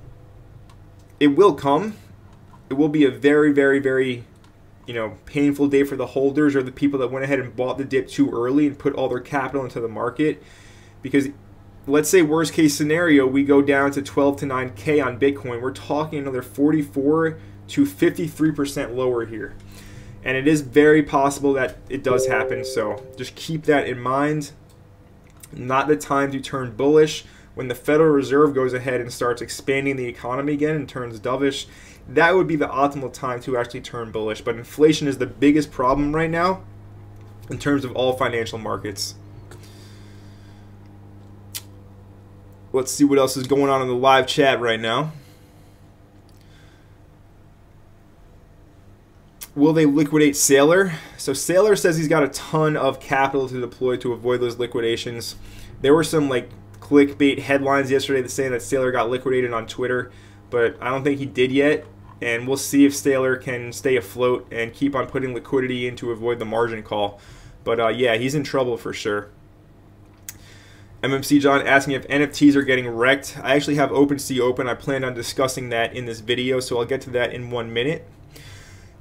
it will come. It will be a very, very, very, you know, painful day for the holders or the people that went ahead and bought the dip too early and put all their capital into the market. Because let's say worst case scenario, we go down to twelve to nine K on Bitcoin. We're talking another forty-four to fifty-three percent lower here. And it is very possible that it does happen, so just keep that in mind. Not the time to turn bullish. When the Federal Reserve goes ahead and starts expanding the economy again and turns dovish, that would be the optimal time to actually turn bullish. But inflation is the biggest problem right now in terms of all financial markets. Let's see what else is going on in the live chat right now. Will they liquidate Saylor? So Saylor says he's got a ton of capital to deploy to avoid those liquidations. There were some like clickbait headlines yesterday that saying that Saylor got liquidated on Twitter, but I don't think he did yet. And we'll see if Saylor can stay afloat and keep on putting liquidity in to avoid the margin call. But uh, yeah, he's in trouble for sure. M M C John asking if N F Ts are getting wrecked. I actually have OpenSea open. I planned on discussing that in this video, so I'll get to that in one minute.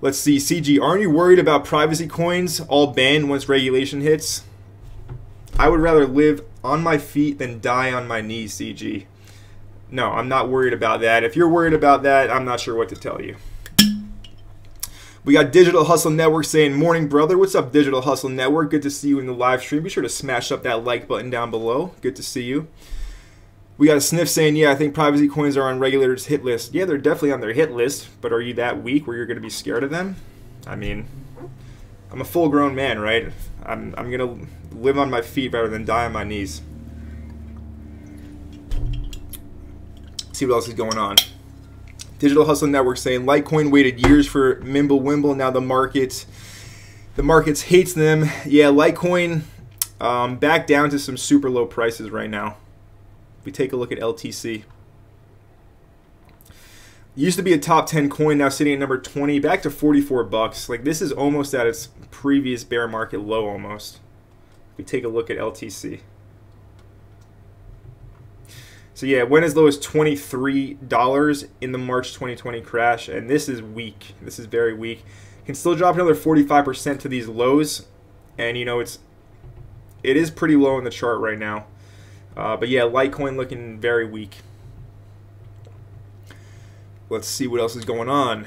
Let's see, C G, aren't you worried about privacy coins all banned once regulation hits? I would rather live on my feet than die on my knees, C G. No, I'm not worried about that. If you're worried about that, I'm not sure what to tell you. We got Digital Hustle Network saying, morning, brother. What's up, Digital Hustle Network? Good to see you in the live stream. Be sure to smash up that like button down below. Good to see you. We got a Sniff saying, yeah, I think privacy coins are on regulators' hit list. Yeah, they're definitely on their hit list, but are you that weak where you're going to be scared of them? I mean, I'm a full-grown man, right? I'm, I'm going to live on my feet rather than die on my knees. Let's see what else is going on. Digital Hustle Network saying, Litecoin waited years for Mimblewimble, now the market, the markets hates them. Yeah, Litecoin um, back down to some super low prices right now. We take a look at L T C. Used to be a top ten coin, now sitting at number twenty, back to forty-four bucks. Like, this is almost at its previous bear market low almost. we take a look at L T C. So yeah, went as low as twenty-three dollars in the March twenty twenty crash, and this is weak. This is very weak. Can still drop another forty-five percent to these lows, and you know, it's it is pretty low on the chart right now. Uh, but yeah, Litecoin looking very weak. Let's see what else is going on.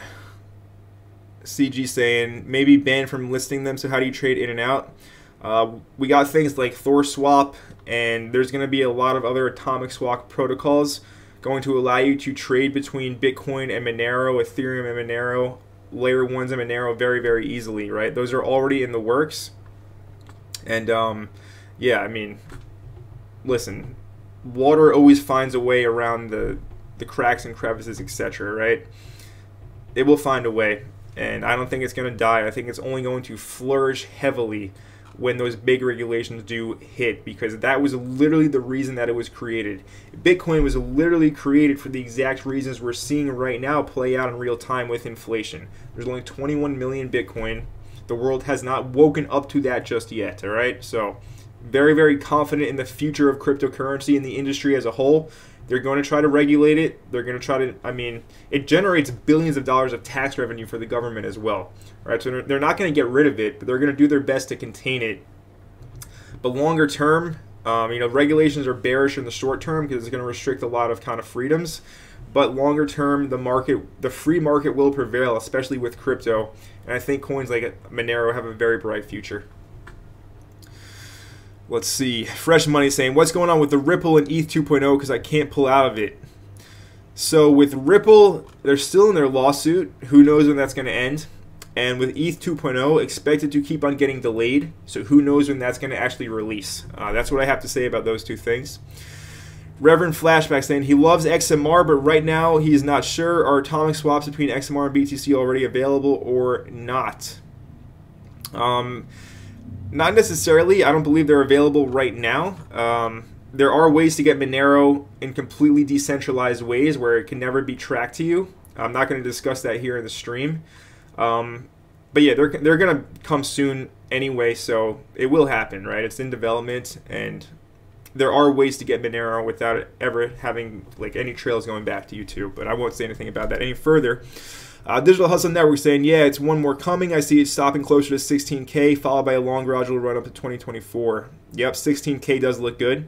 C G saying maybe banned from listing them. So how do you trade in and out? Uh, we got things like Thor Swap, and there's going to be a lot of other atomic swap protocols going to allow you to trade between Bitcoin and Monero, Ethereum and Monero, layer ones and Monero very, very easily, right? Those are already in the works. And um, yeah, I mean, listen, water always finds a way around the, the cracks and crevices, et cetera, right? It will find a way, and I don't think it's going to die. I think it's only going to flourish heavily when those big regulations do hit, because that was literally the reason that it was created. Bitcoin was literally created for the exact reasons we're seeing right now play out in real time with inflation. There's only twenty-one million Bitcoin. The world has not woken up to that just yet, all right? So very, very confident in the future of cryptocurrency and the industry as a whole. They're going to try to regulate it. They're going to try to, I mean, it generates billions of dollars of tax revenue for the government as well. All right, so they're not going to get rid of it, but they're going to do their best to contain it. But longer term, um, you know, regulations are bearish in the short term because it's going to restrict a lot of kind of freedoms. But longer term, the market, the free market will prevail, especially with crypto. And I think coins like Monero have a very bright future. Let's see. Fresh Money saying, what's going on with the Ripple and E T H two point oh because I can't pull out of it? So with Ripple, they're still in their lawsuit. Who knows when that's going to end? And with E T H two point oh, expected to keep on getting delayed. So who knows when that's going to actually release? Uh, that's what I have to say about those two things. Reverend Flashback saying he loves X M R, but right now he is not sure. Are atomic swaps between X M R and B T C already available or not? Um... Not necessarily. I don't believe they're available right now. Um, there are ways to get Monero in completely decentralized ways where it can never be tracked to you. I'm not going to discuss that here in the stream. Um, but yeah, they're, they're going to come soon anyway, so it will happen, right? It's in development, and there are ways to get Monero without ever having like any trails going back to YouTube, but I won't say anything about that any further. Uh, Digital Hustle Network saying, yeah, it's one more coming. I see it stopping closer to sixteen K, followed by a long gradual run up to twenty twenty-four. Yep, sixteen K does look good.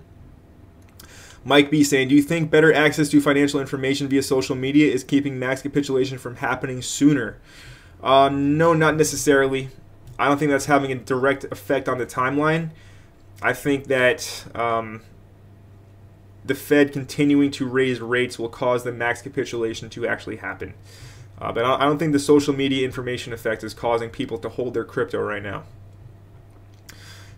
Mike B saying, do you think better access to financial information via social media is keeping max capitulation from happening sooner? Uh, no, not necessarily. I don't think that's having a direct effect on the timeline. I think that um, the Fed continuing to raise rates will cause the max capitulation to actually happen. Uh, but I don't think the social media information effect is causing people to hold their crypto right now.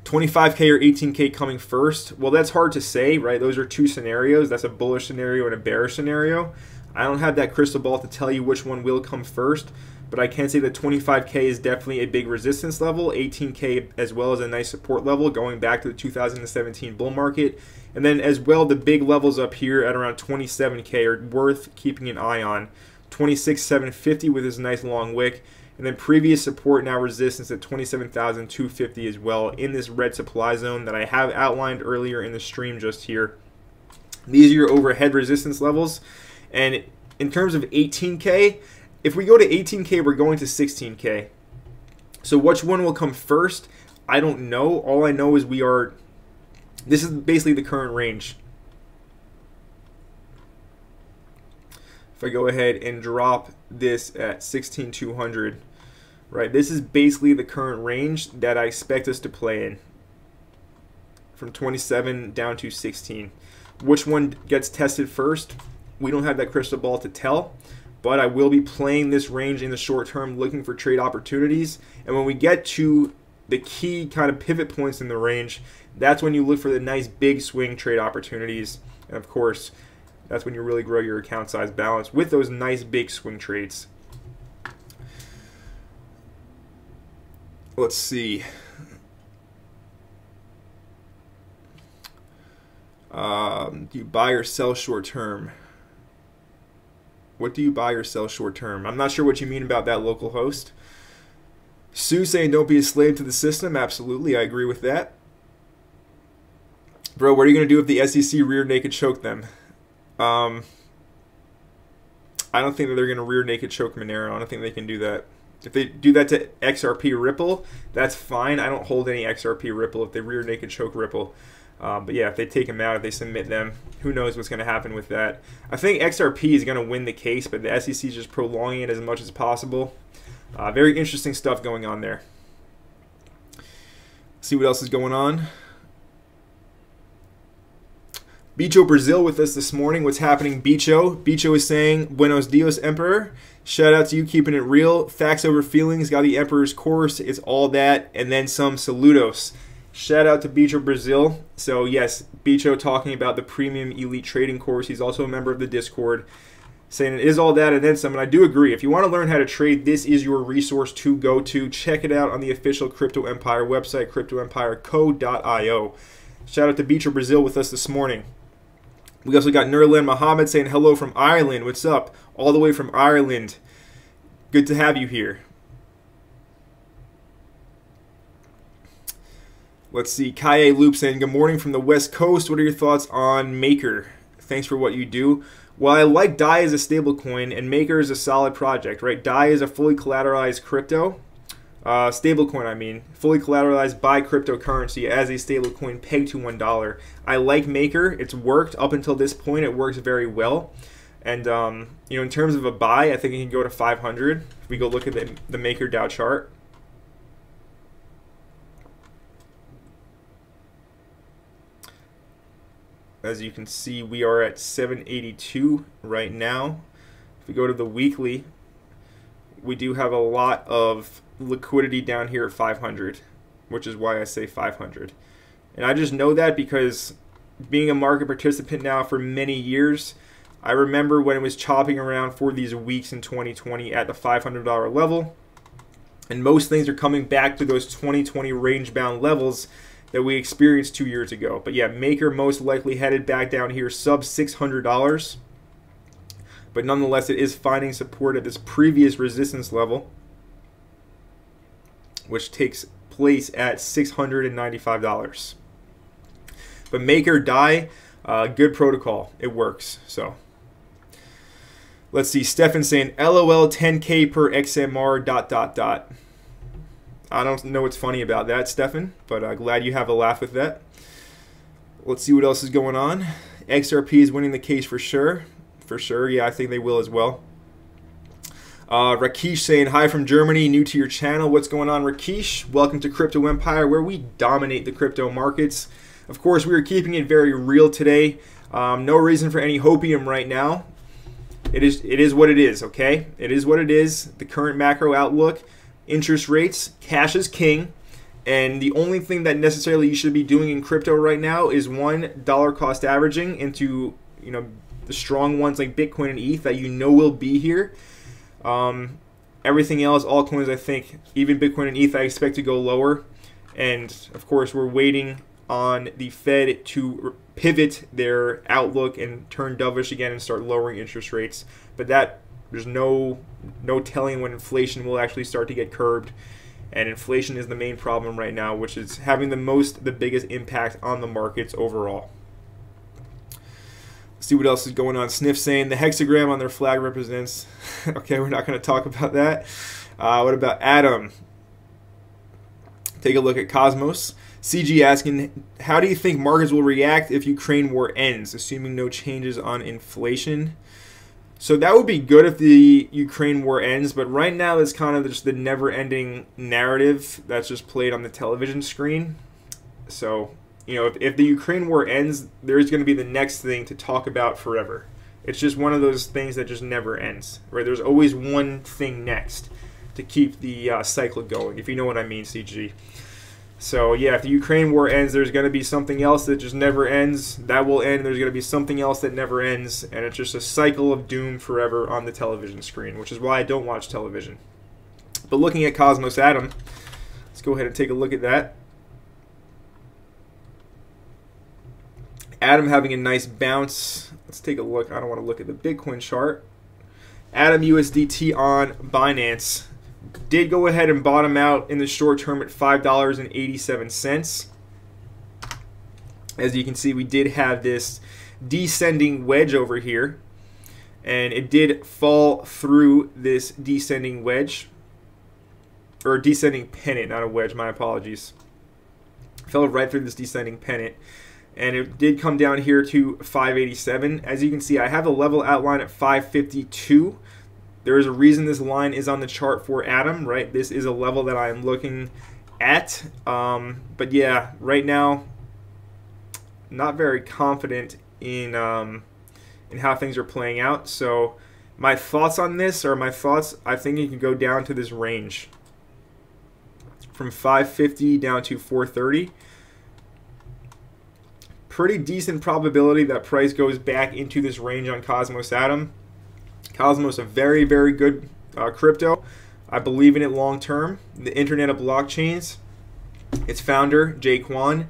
twenty-five K or eighteen K coming first? Well, that's hard to say, right? Those are two scenarios. That's a bullish scenario and a bearish scenario. I don't have that crystal ball to tell you which one will come first, but I can say that twenty-five K is definitely a big resistance level, eighteen K as well as a nice support level going back to the two thousand seventeen bull market. And then as well, the big levels up here at around twenty-seven K are worth keeping an eye on. twenty-six thousand seven hundred fifty with his nice long wick, and then previous support, now resistance at twenty-seven thousand two hundred fifty as well in this red supply zone that I have outlined earlier in the stream just here. These are your overhead resistance levels, and in terms of eighteen K, if we go to eighteen K, we're going to sixteen K. So which one will come first? I don't know. All I know is we are, this is basically the current range. If I go ahead and drop this at sixteen two hundred, right? This is basically the current range that I expect us to play in, from twenty-seven down to sixteen. Which one gets tested first? We don't have that crystal ball to tell, but I will be playing this range in the short term, looking for trade opportunities. And when we get to the key kind of pivot points in the range, that's when you look for the nice big swing trade opportunities. And of course, that's when you really grow your account size balance with those nice big swing trades. Let's see. Um, do you buy or sell short term? What do you buy or sell short term? I'm not sure what you mean about that, local host. Sue saying don't be a slave to the system. Absolutely, I agree with that. Bro, what are you going to do if the S E C rear naked choke them? Um, I don't think that they're going to rear naked choke Monero. I don't think they can do that. If they do that to X R P Ripple, that's fine. I don't hold any X R P Ripple if they rear naked choke Ripple. Um, but yeah, if they take them out, if they submit them, who knows what's going to happen with that. I think X R P is going to win the case, but the S E C is just prolonging it as much as possible. Uh, very interesting stuff going on there. See what else is going on. Bicho Brazil with us this morning. What's happening, Bicho? Bicho is saying, Buenos Dias, Emperor. Shout out to you, keeping it real. Facts over feelings, got the Emperor's course. It's all that, and then some saludos. Shout out to Bicho Brazil. So yes, Bicho talking about the premium elite trading course. He's also a member of the Discord, saying it is all that and then some. And I do agree. If you want to learn how to trade, this is your resource to go to. Check it out on the official Crypto Empire website, crypto empire co dot i o. Shout out to Bicho Brazil with us this morning. We also got Nurlan Muhammad saying hello from Ireland. What's up? All the way from Ireland. Good to have you here. Let's see, Kaye Loop saying, good morning from the West Coast. What are your thoughts on Maker? Thanks for what you do. Well, I like D A I as a stablecoin, and Maker is a solid project, right? D A I is a fully collateralized crypto, uh, stablecoin, I mean, fully collateralized by cryptocurrency as a stablecoin pegged to one dollar. I like Maker. It's worked up until this point. It works very well. And, um, you know, in terms of a buy, I think you can go to five hundred. If we go look at the, the Maker D A O chart. As you can see, we are at seven eighty-two right now. If we go to the weekly, we do have a lot of liquidity down here at five hundred, which is why I say five hundred. And I just know that because being a market participant now for many years, I remember when it was chopping around for these weeks in twenty twenty at the five hundred dollar level. And most things are coming back to those twenty twenty range-bound levels that we experienced two years ago. But yeah, Maker most likely headed back down here sub six hundred dollars. But nonetheless, it is finding support at this previous resistance level, which takes place at six hundred ninety-five dollars. But Maker D A I, uh, good protocol. It works. So let's see. Stefan saying, L O L ten K per X M R dot dot dot. I don't know what's funny about that, Stefan, but uh, glad you have a laugh with that. Let's see what else is going on. X R P is winning the case for sure. For sure, yeah, I think they will as well. Uh, Rakesh saying, hi from Germany, new to your channel. What's going on, Rakesh? Welcome to Crypto Empire, where we dominate the crypto markets. Of course, we are keeping it very real today. Um, no reason for any hopium right now. It is, it is what it is, okay? It is what it is, the current macro outlook. Interest rates, cash is king, and the only thing that necessarily you should be doing in crypto right now is one dollar cost averaging into, you know, the strong ones like Bitcoin and E T H that you know will be here. Um, everything else, all coins, I think, even Bitcoin and E T H, I expect to go lower. And of course, we're waiting on the Fed to pivot their outlook and turn dovish again and start lowering interest rates. But that. There's no no telling when inflation will actually start to get curbed, and inflation is the main problem right now, which is having the most, the biggest impact on the markets overall. Let's see what else is going on. Sniff saying the hexagram on their flag represents. Okay, we're not going to talk about that. Uh, what about Adam? Take a look at Cosmos. C G asking, how do you think markets will react if Ukraine war ends, assuming no changes on inflation? So that would be good if the Ukraine war ends, but right now it's kind of just the never-ending narrative that's just played on the television screen. So, you know, if, if the Ukraine war ends, there's going to be the next thing to talk about forever. It's just one of those things that just never ends, right? There's always one thing next to keep the uh, cycle going, if you know what I mean, C G. So, yeah, if the Ukraine war ends, there's going to be something else that just never ends. That will end. There's going to be something else that never ends. And it's just a cycle of doom forever on the television screen, which is why I don't watch television. But looking at Cosmos Atom, let's go ahead and take a look at that. Atom having a nice bounce. Let's take a look. I don't want to look at the Bitcoin chart. Atom U S D T on Binance. Did go ahead and bottom out in the short term at five dollars and eighty-seven cents. as you can see, we did have this descending wedge over here, and it did fall through this descending wedge, or descending pennant, not a wedge, my apologies. Fell right through this descending pennant, and it did come down here to five eighty-seven. As you can see, I have a level outline at five fifty-two. There is a reason this line is on the chart for Adam, right? This is a level that I am looking at. Um, but yeah, right now, not very confident in um, in how things are playing out. So my thoughts on this, or my thoughts, I think it can go down to this range from five fifty down to four thirty. Pretty decent probability that price goes back into this range on Cosmos Atom. Cosmos, a very, very good uh, crypto. I believe in it long term. The Internet of Blockchains, its founder, Jay Kwon,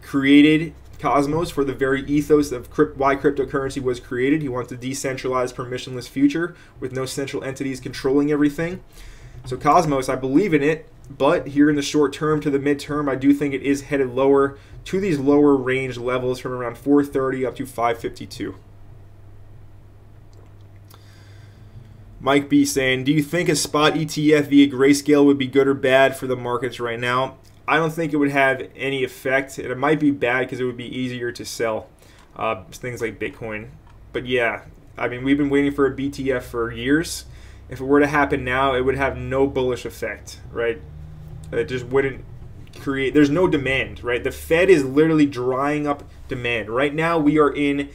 created Cosmos for the very ethos of crypt why cryptocurrency was created. He wants a decentralized, permissionless future with no central entities controlling everything. So Cosmos, I believe in it, but here in the short term to the midterm, I do think it is headed lower to these lower range levels from around four thirty up to five fifty-two. Mike B saying, do you think a spot E T F via Grayscale would be good or bad for the markets right now? I don't think it would have any effect. It might be bad because it would be easier to sell uh, things like Bitcoin. But yeah, I mean, we've been waiting for a B T F for years. If it were to happen now, it would have no bullish effect, right? It just wouldn't create, there's no demand, right? The Fed is literally drying up demand. Right now, we are in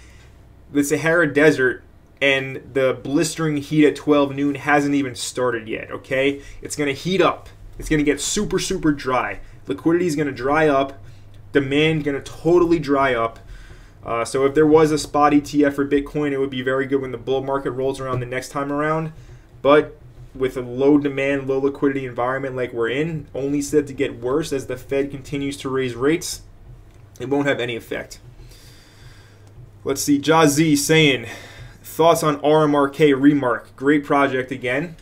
the Sahara Desert, and the blistering heat at twelve noon hasn't even started yet, okay? It's going to heat up. It's going to get super, super dry. Liquidity is going to dry up. Demand going to totally dry up. Uh, so if there was a spot E T F for Bitcoin, it would be very good when the bull market rolls around the next time around. But with a low demand, low liquidity environment like we're in, only set to get worse as the Fed continues to raise rates, it won't have any effect. Let's see, Jazzy saying, thoughts on R M R K Remark. Great project again.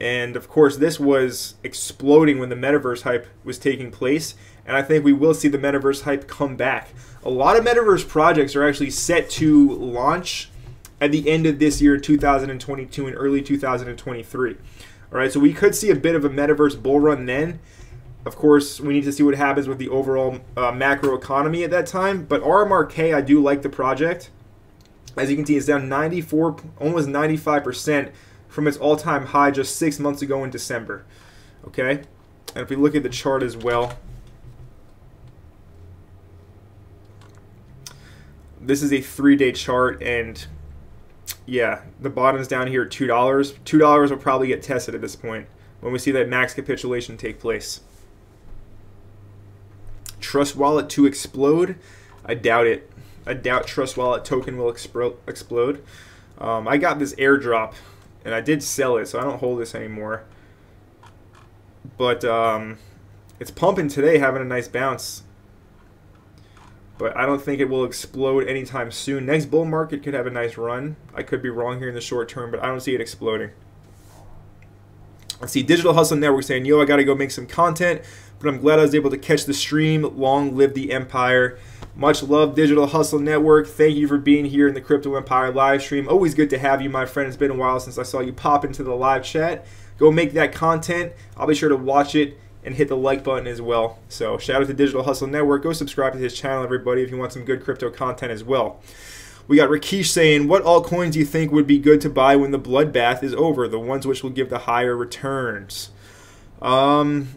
And of course, this was exploding when the metaverse hype was taking place. And I think we will see the metaverse hype come back. A lot of metaverse projects are actually set to launch at the end of this year, two thousand twenty-two, and early two thousand twenty-three. All right, so we could see a bit of a metaverse bull run then. Of course, we need to see what happens with the overall uh, macro economy at that time. But R M R K, I do like the project. As you can see, it's down ninety-four, almost ninety-five percent from its all-time high just six months ago in December. Okay? And if we look at the chart as well, this is a three-day chart, and yeah, the bottom's down here at two dollars. two dollars will probably get tested at this point when we see that max capitulation take place. Trust Wallet to explode? I doubt it. I doubt Trust Wallet token will explode. Um, I got this airdrop, and I did sell it, so I don't hold this anymore. But um, it's pumping today, having a nice bounce. But I don't think it will explode anytime soon. Next bull market could have a nice run. I could be wrong here in the short term, but I don't see it exploding. Let's see, Digital Hustle Network saying, yo, I got to go make some content, but I'm glad I was able to catch the stream. Long live the empire. Much love, Digital Hustle Network. Thank you for being here in the Crypto Empire live stream. Always good to have you, my friend. It's been a while since I saw you pop into the live chat. Go make that content. I'll be sure to watch it and hit the like button as well. So shout out to Digital Hustle Network. Go subscribe to his channel, everybody, if you want some good crypto content as well. We got Rakesh saying, what altcoins do you think would be good to buy when the bloodbath is over? The ones which will give the higher returns. Um,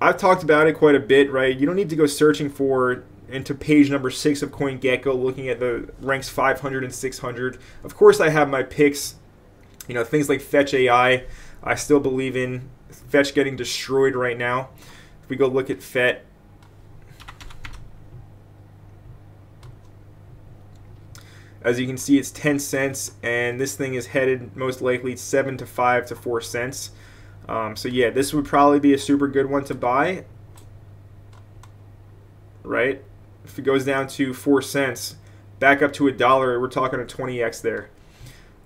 I've talked about it quite a bit, right? You don't need to go searching for into page number six of CoinGecko, looking at the ranks five hundred and six hundred. Of course, I have my picks, you know, things like Fetch A I. I still believe in Fetch getting destroyed right now. If we go look at Fetch. As you can see, it's ten cents, and this thing is headed most likely seven to five to four cents. Um, so yeah, this would probably be a super good one to buy, right? If it goes down to four cents, back up to a dollar, we're talking a twenty X there.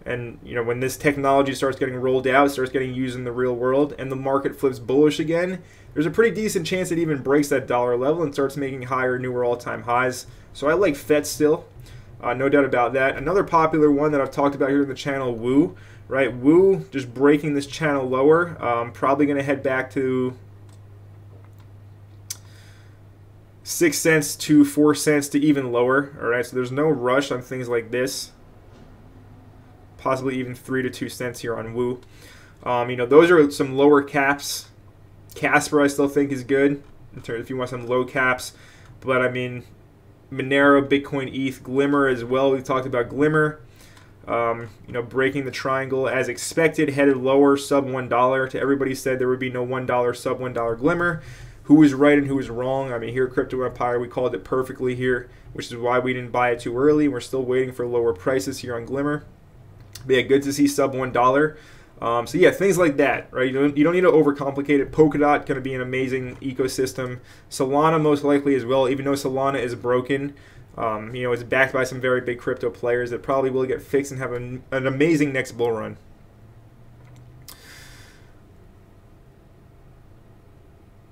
And you know, when this technology starts getting rolled out, starts getting used in the real world, and the market flips bullish again, there's a pretty decent chance it even breaks that dollar level and starts making higher, newer all-time highs. So I like F E T still, uh, no doubt about that. Another popular one that I've talked about here in the channel, Woo, right? Woo just breaking this channel lower, um, probably going to head back to six cents to four cents to even lower. All right, so there's no rush on things like this. Possibly even three to two cents here on Woo. Um, you know, those are some lower caps. Casper, I still think is good in terms if you want some low caps. But I mean, Monero, Bitcoin, E T H, Glimmer as well. We've talked about Glimmer. Um, you know, breaking the triangle as expected, headed lower, sub one dollar. To everybody said there would be no one dollar sub one dollar Glimmer. Who was right and who was wrong? I mean, here at Crypto Empire, we called it perfectly here, which is why we didn't buy it too early. We're still waiting for lower prices here on Glimmer. But yeah, good to see sub one dollar. Um, so yeah, things like that, right? You don't, you don't need to overcomplicate it. Polkadot going to be an amazing ecosystem. Solana most likely as well, even though Solana is broken. Um, you know, it's backed by some very big crypto players that probably will get fixed and have an, an amazing next bull run.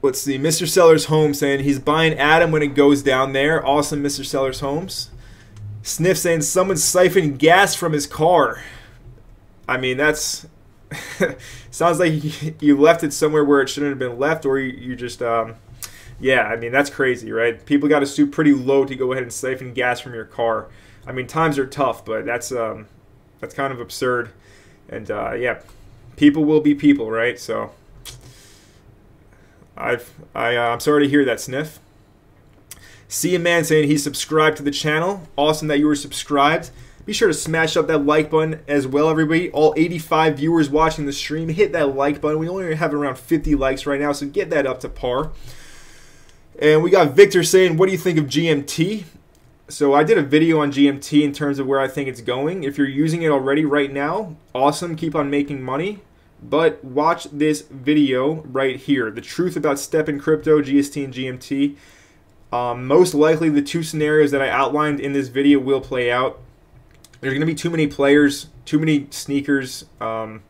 Let's see, Mister Sellers Homes saying he's buying Adam when it goes down there. Awesome, Mister Sellers Homes. Sniff saying someone siphoned gas from his car. I mean, that's sounds like you left it somewhere where it shouldn't have been left, or you, you just, um, yeah, I mean, that's crazy, right? People got to stoop pretty low to go ahead and siphon gas from your car. I mean, times are tough, but that's, um, that's kind of absurd. And, uh, yeah, people will be people, right? So... I've, I, uh, I'm sorry to hear that, Sniff. See a man saying he's subscribed to the channel. Awesome that you were subscribed. Be sure to smash up that like button as well, everybody. All eighty-five viewers watching the stream, hit that like button. We only have around fifty likes right now, so get that up to par. And we got Victor saying, what do you think of G M T? So I did a video on G M T in terms of where I think it's going. If you're using it already right now, awesome. Keep on making money. But watch this video right here. The truth about step in crypto, G S T and G M T. Um, most likely the two scenarios that I outlined in this video will play out. There's going to be too many players, too many sneakers, um,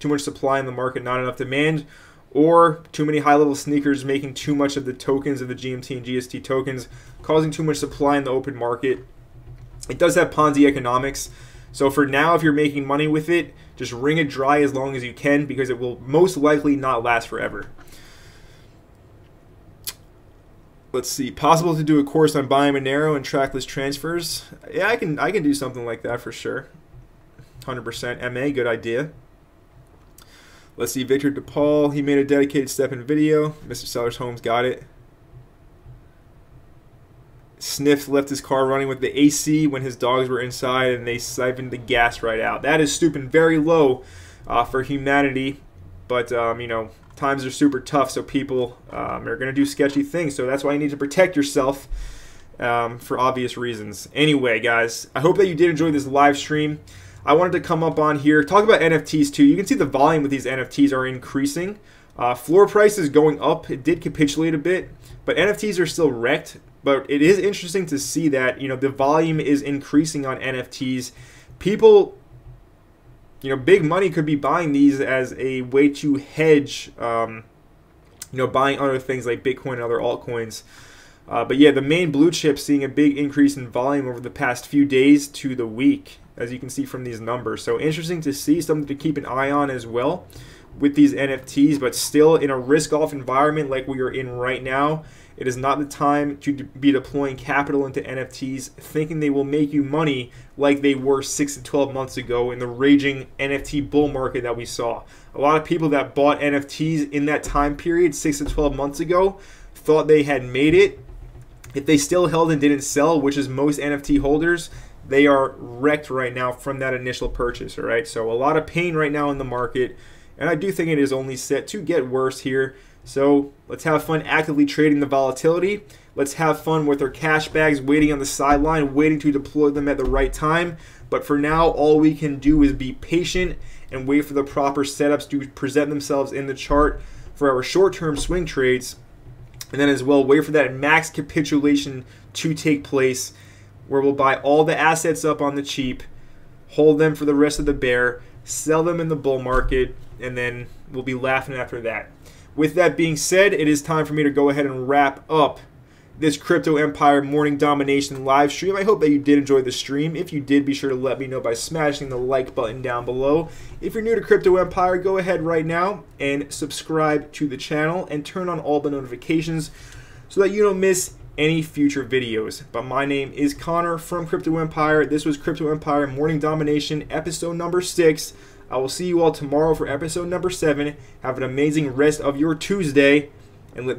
too much supply in the market, not enough demand, or too many high-level sneakers making too much of the tokens of the G M T and G S T tokens, causing too much supply in the open market. It does have Ponzi economics. So for now, if you're making money with it, just wring it dry as long as you can, because it will most likely not last forever. Let's see. Possible to do a course on buying Monero and trackless transfers? Yeah, I can I can do something like that for sure. one hundred percent M A, good idea. Let's see. Victor DePaul, he made a dedicated step in video. Mister Sellers Homes got it. Sniff left his car running with the A C when his dogs were inside, and they siphoned the gas right out. That is stooping very low uh, for humanity, but um, you know, times are super tough, so people um, are going to do sketchy things. So that's why you need to protect yourself um, for obvious reasons. Anyway, guys, I hope that you did enjoy this live stream. I wanted to come up on here, talk about N F Ts too. You can see the volume with these N F Ts are increasing. Uh, floor price is going up. It did capitulate a bit, but N F Ts are still wrecked. But it is interesting to see that, you know, the volume is increasing on N F Ts. People, you know, big money could be buying these as a way to hedge, um, you know, buying other things like Bitcoin and other altcoins. Uh, but yeah, the main blue chip seeing a big increase in volume over the past few days to the week, as you can see from these numbers. So interesting to see, something to keep an eye on as well with these N F Ts, but still in a risk-off environment like we are in right now. It is not the time to be deploying capital into N F Ts thinking they will make you money like they were six to twelve months ago in the raging N F T bull market that we saw. A lot of people that bought N F Ts in that time period six to twelve months ago thought they had made it. If they still held and didn't sell, which is most N F T holders, they are wrecked right now from that initial purchase, all right? So a lot of pain right now in the market, and I do think it is only set to get worse here. So let's have fun actively trading the volatility. Let's have fun with our cash bags waiting on the sideline, waiting to deploy them at the right time. But for now, all we can do is be patient and wait for the proper setups to present themselves in the chart for our short-term swing trades. And then as well, wait for that max capitulation to take place where we'll buy all the assets up on the cheap, hold them for the rest of the bear, sell them in the bull market, and then we'll be laughing after that. With that being said, it is time for me to go ahead and wrap up this Crypto Empire Morning Domination live stream. I hope that you did enjoy the stream. If you did, be sure to let me know by smashing the like button down below. If you're new to Crypto Empire, go ahead right now and subscribe to the channel and turn on all the notifications so that you don't miss any future videos. But my name is Connor from Crypto Empire. This was Crypto Empire Morning Domination, episode number six. I will see you all tomorrow for episode number seven. Have an amazing rest of your Tuesday, and let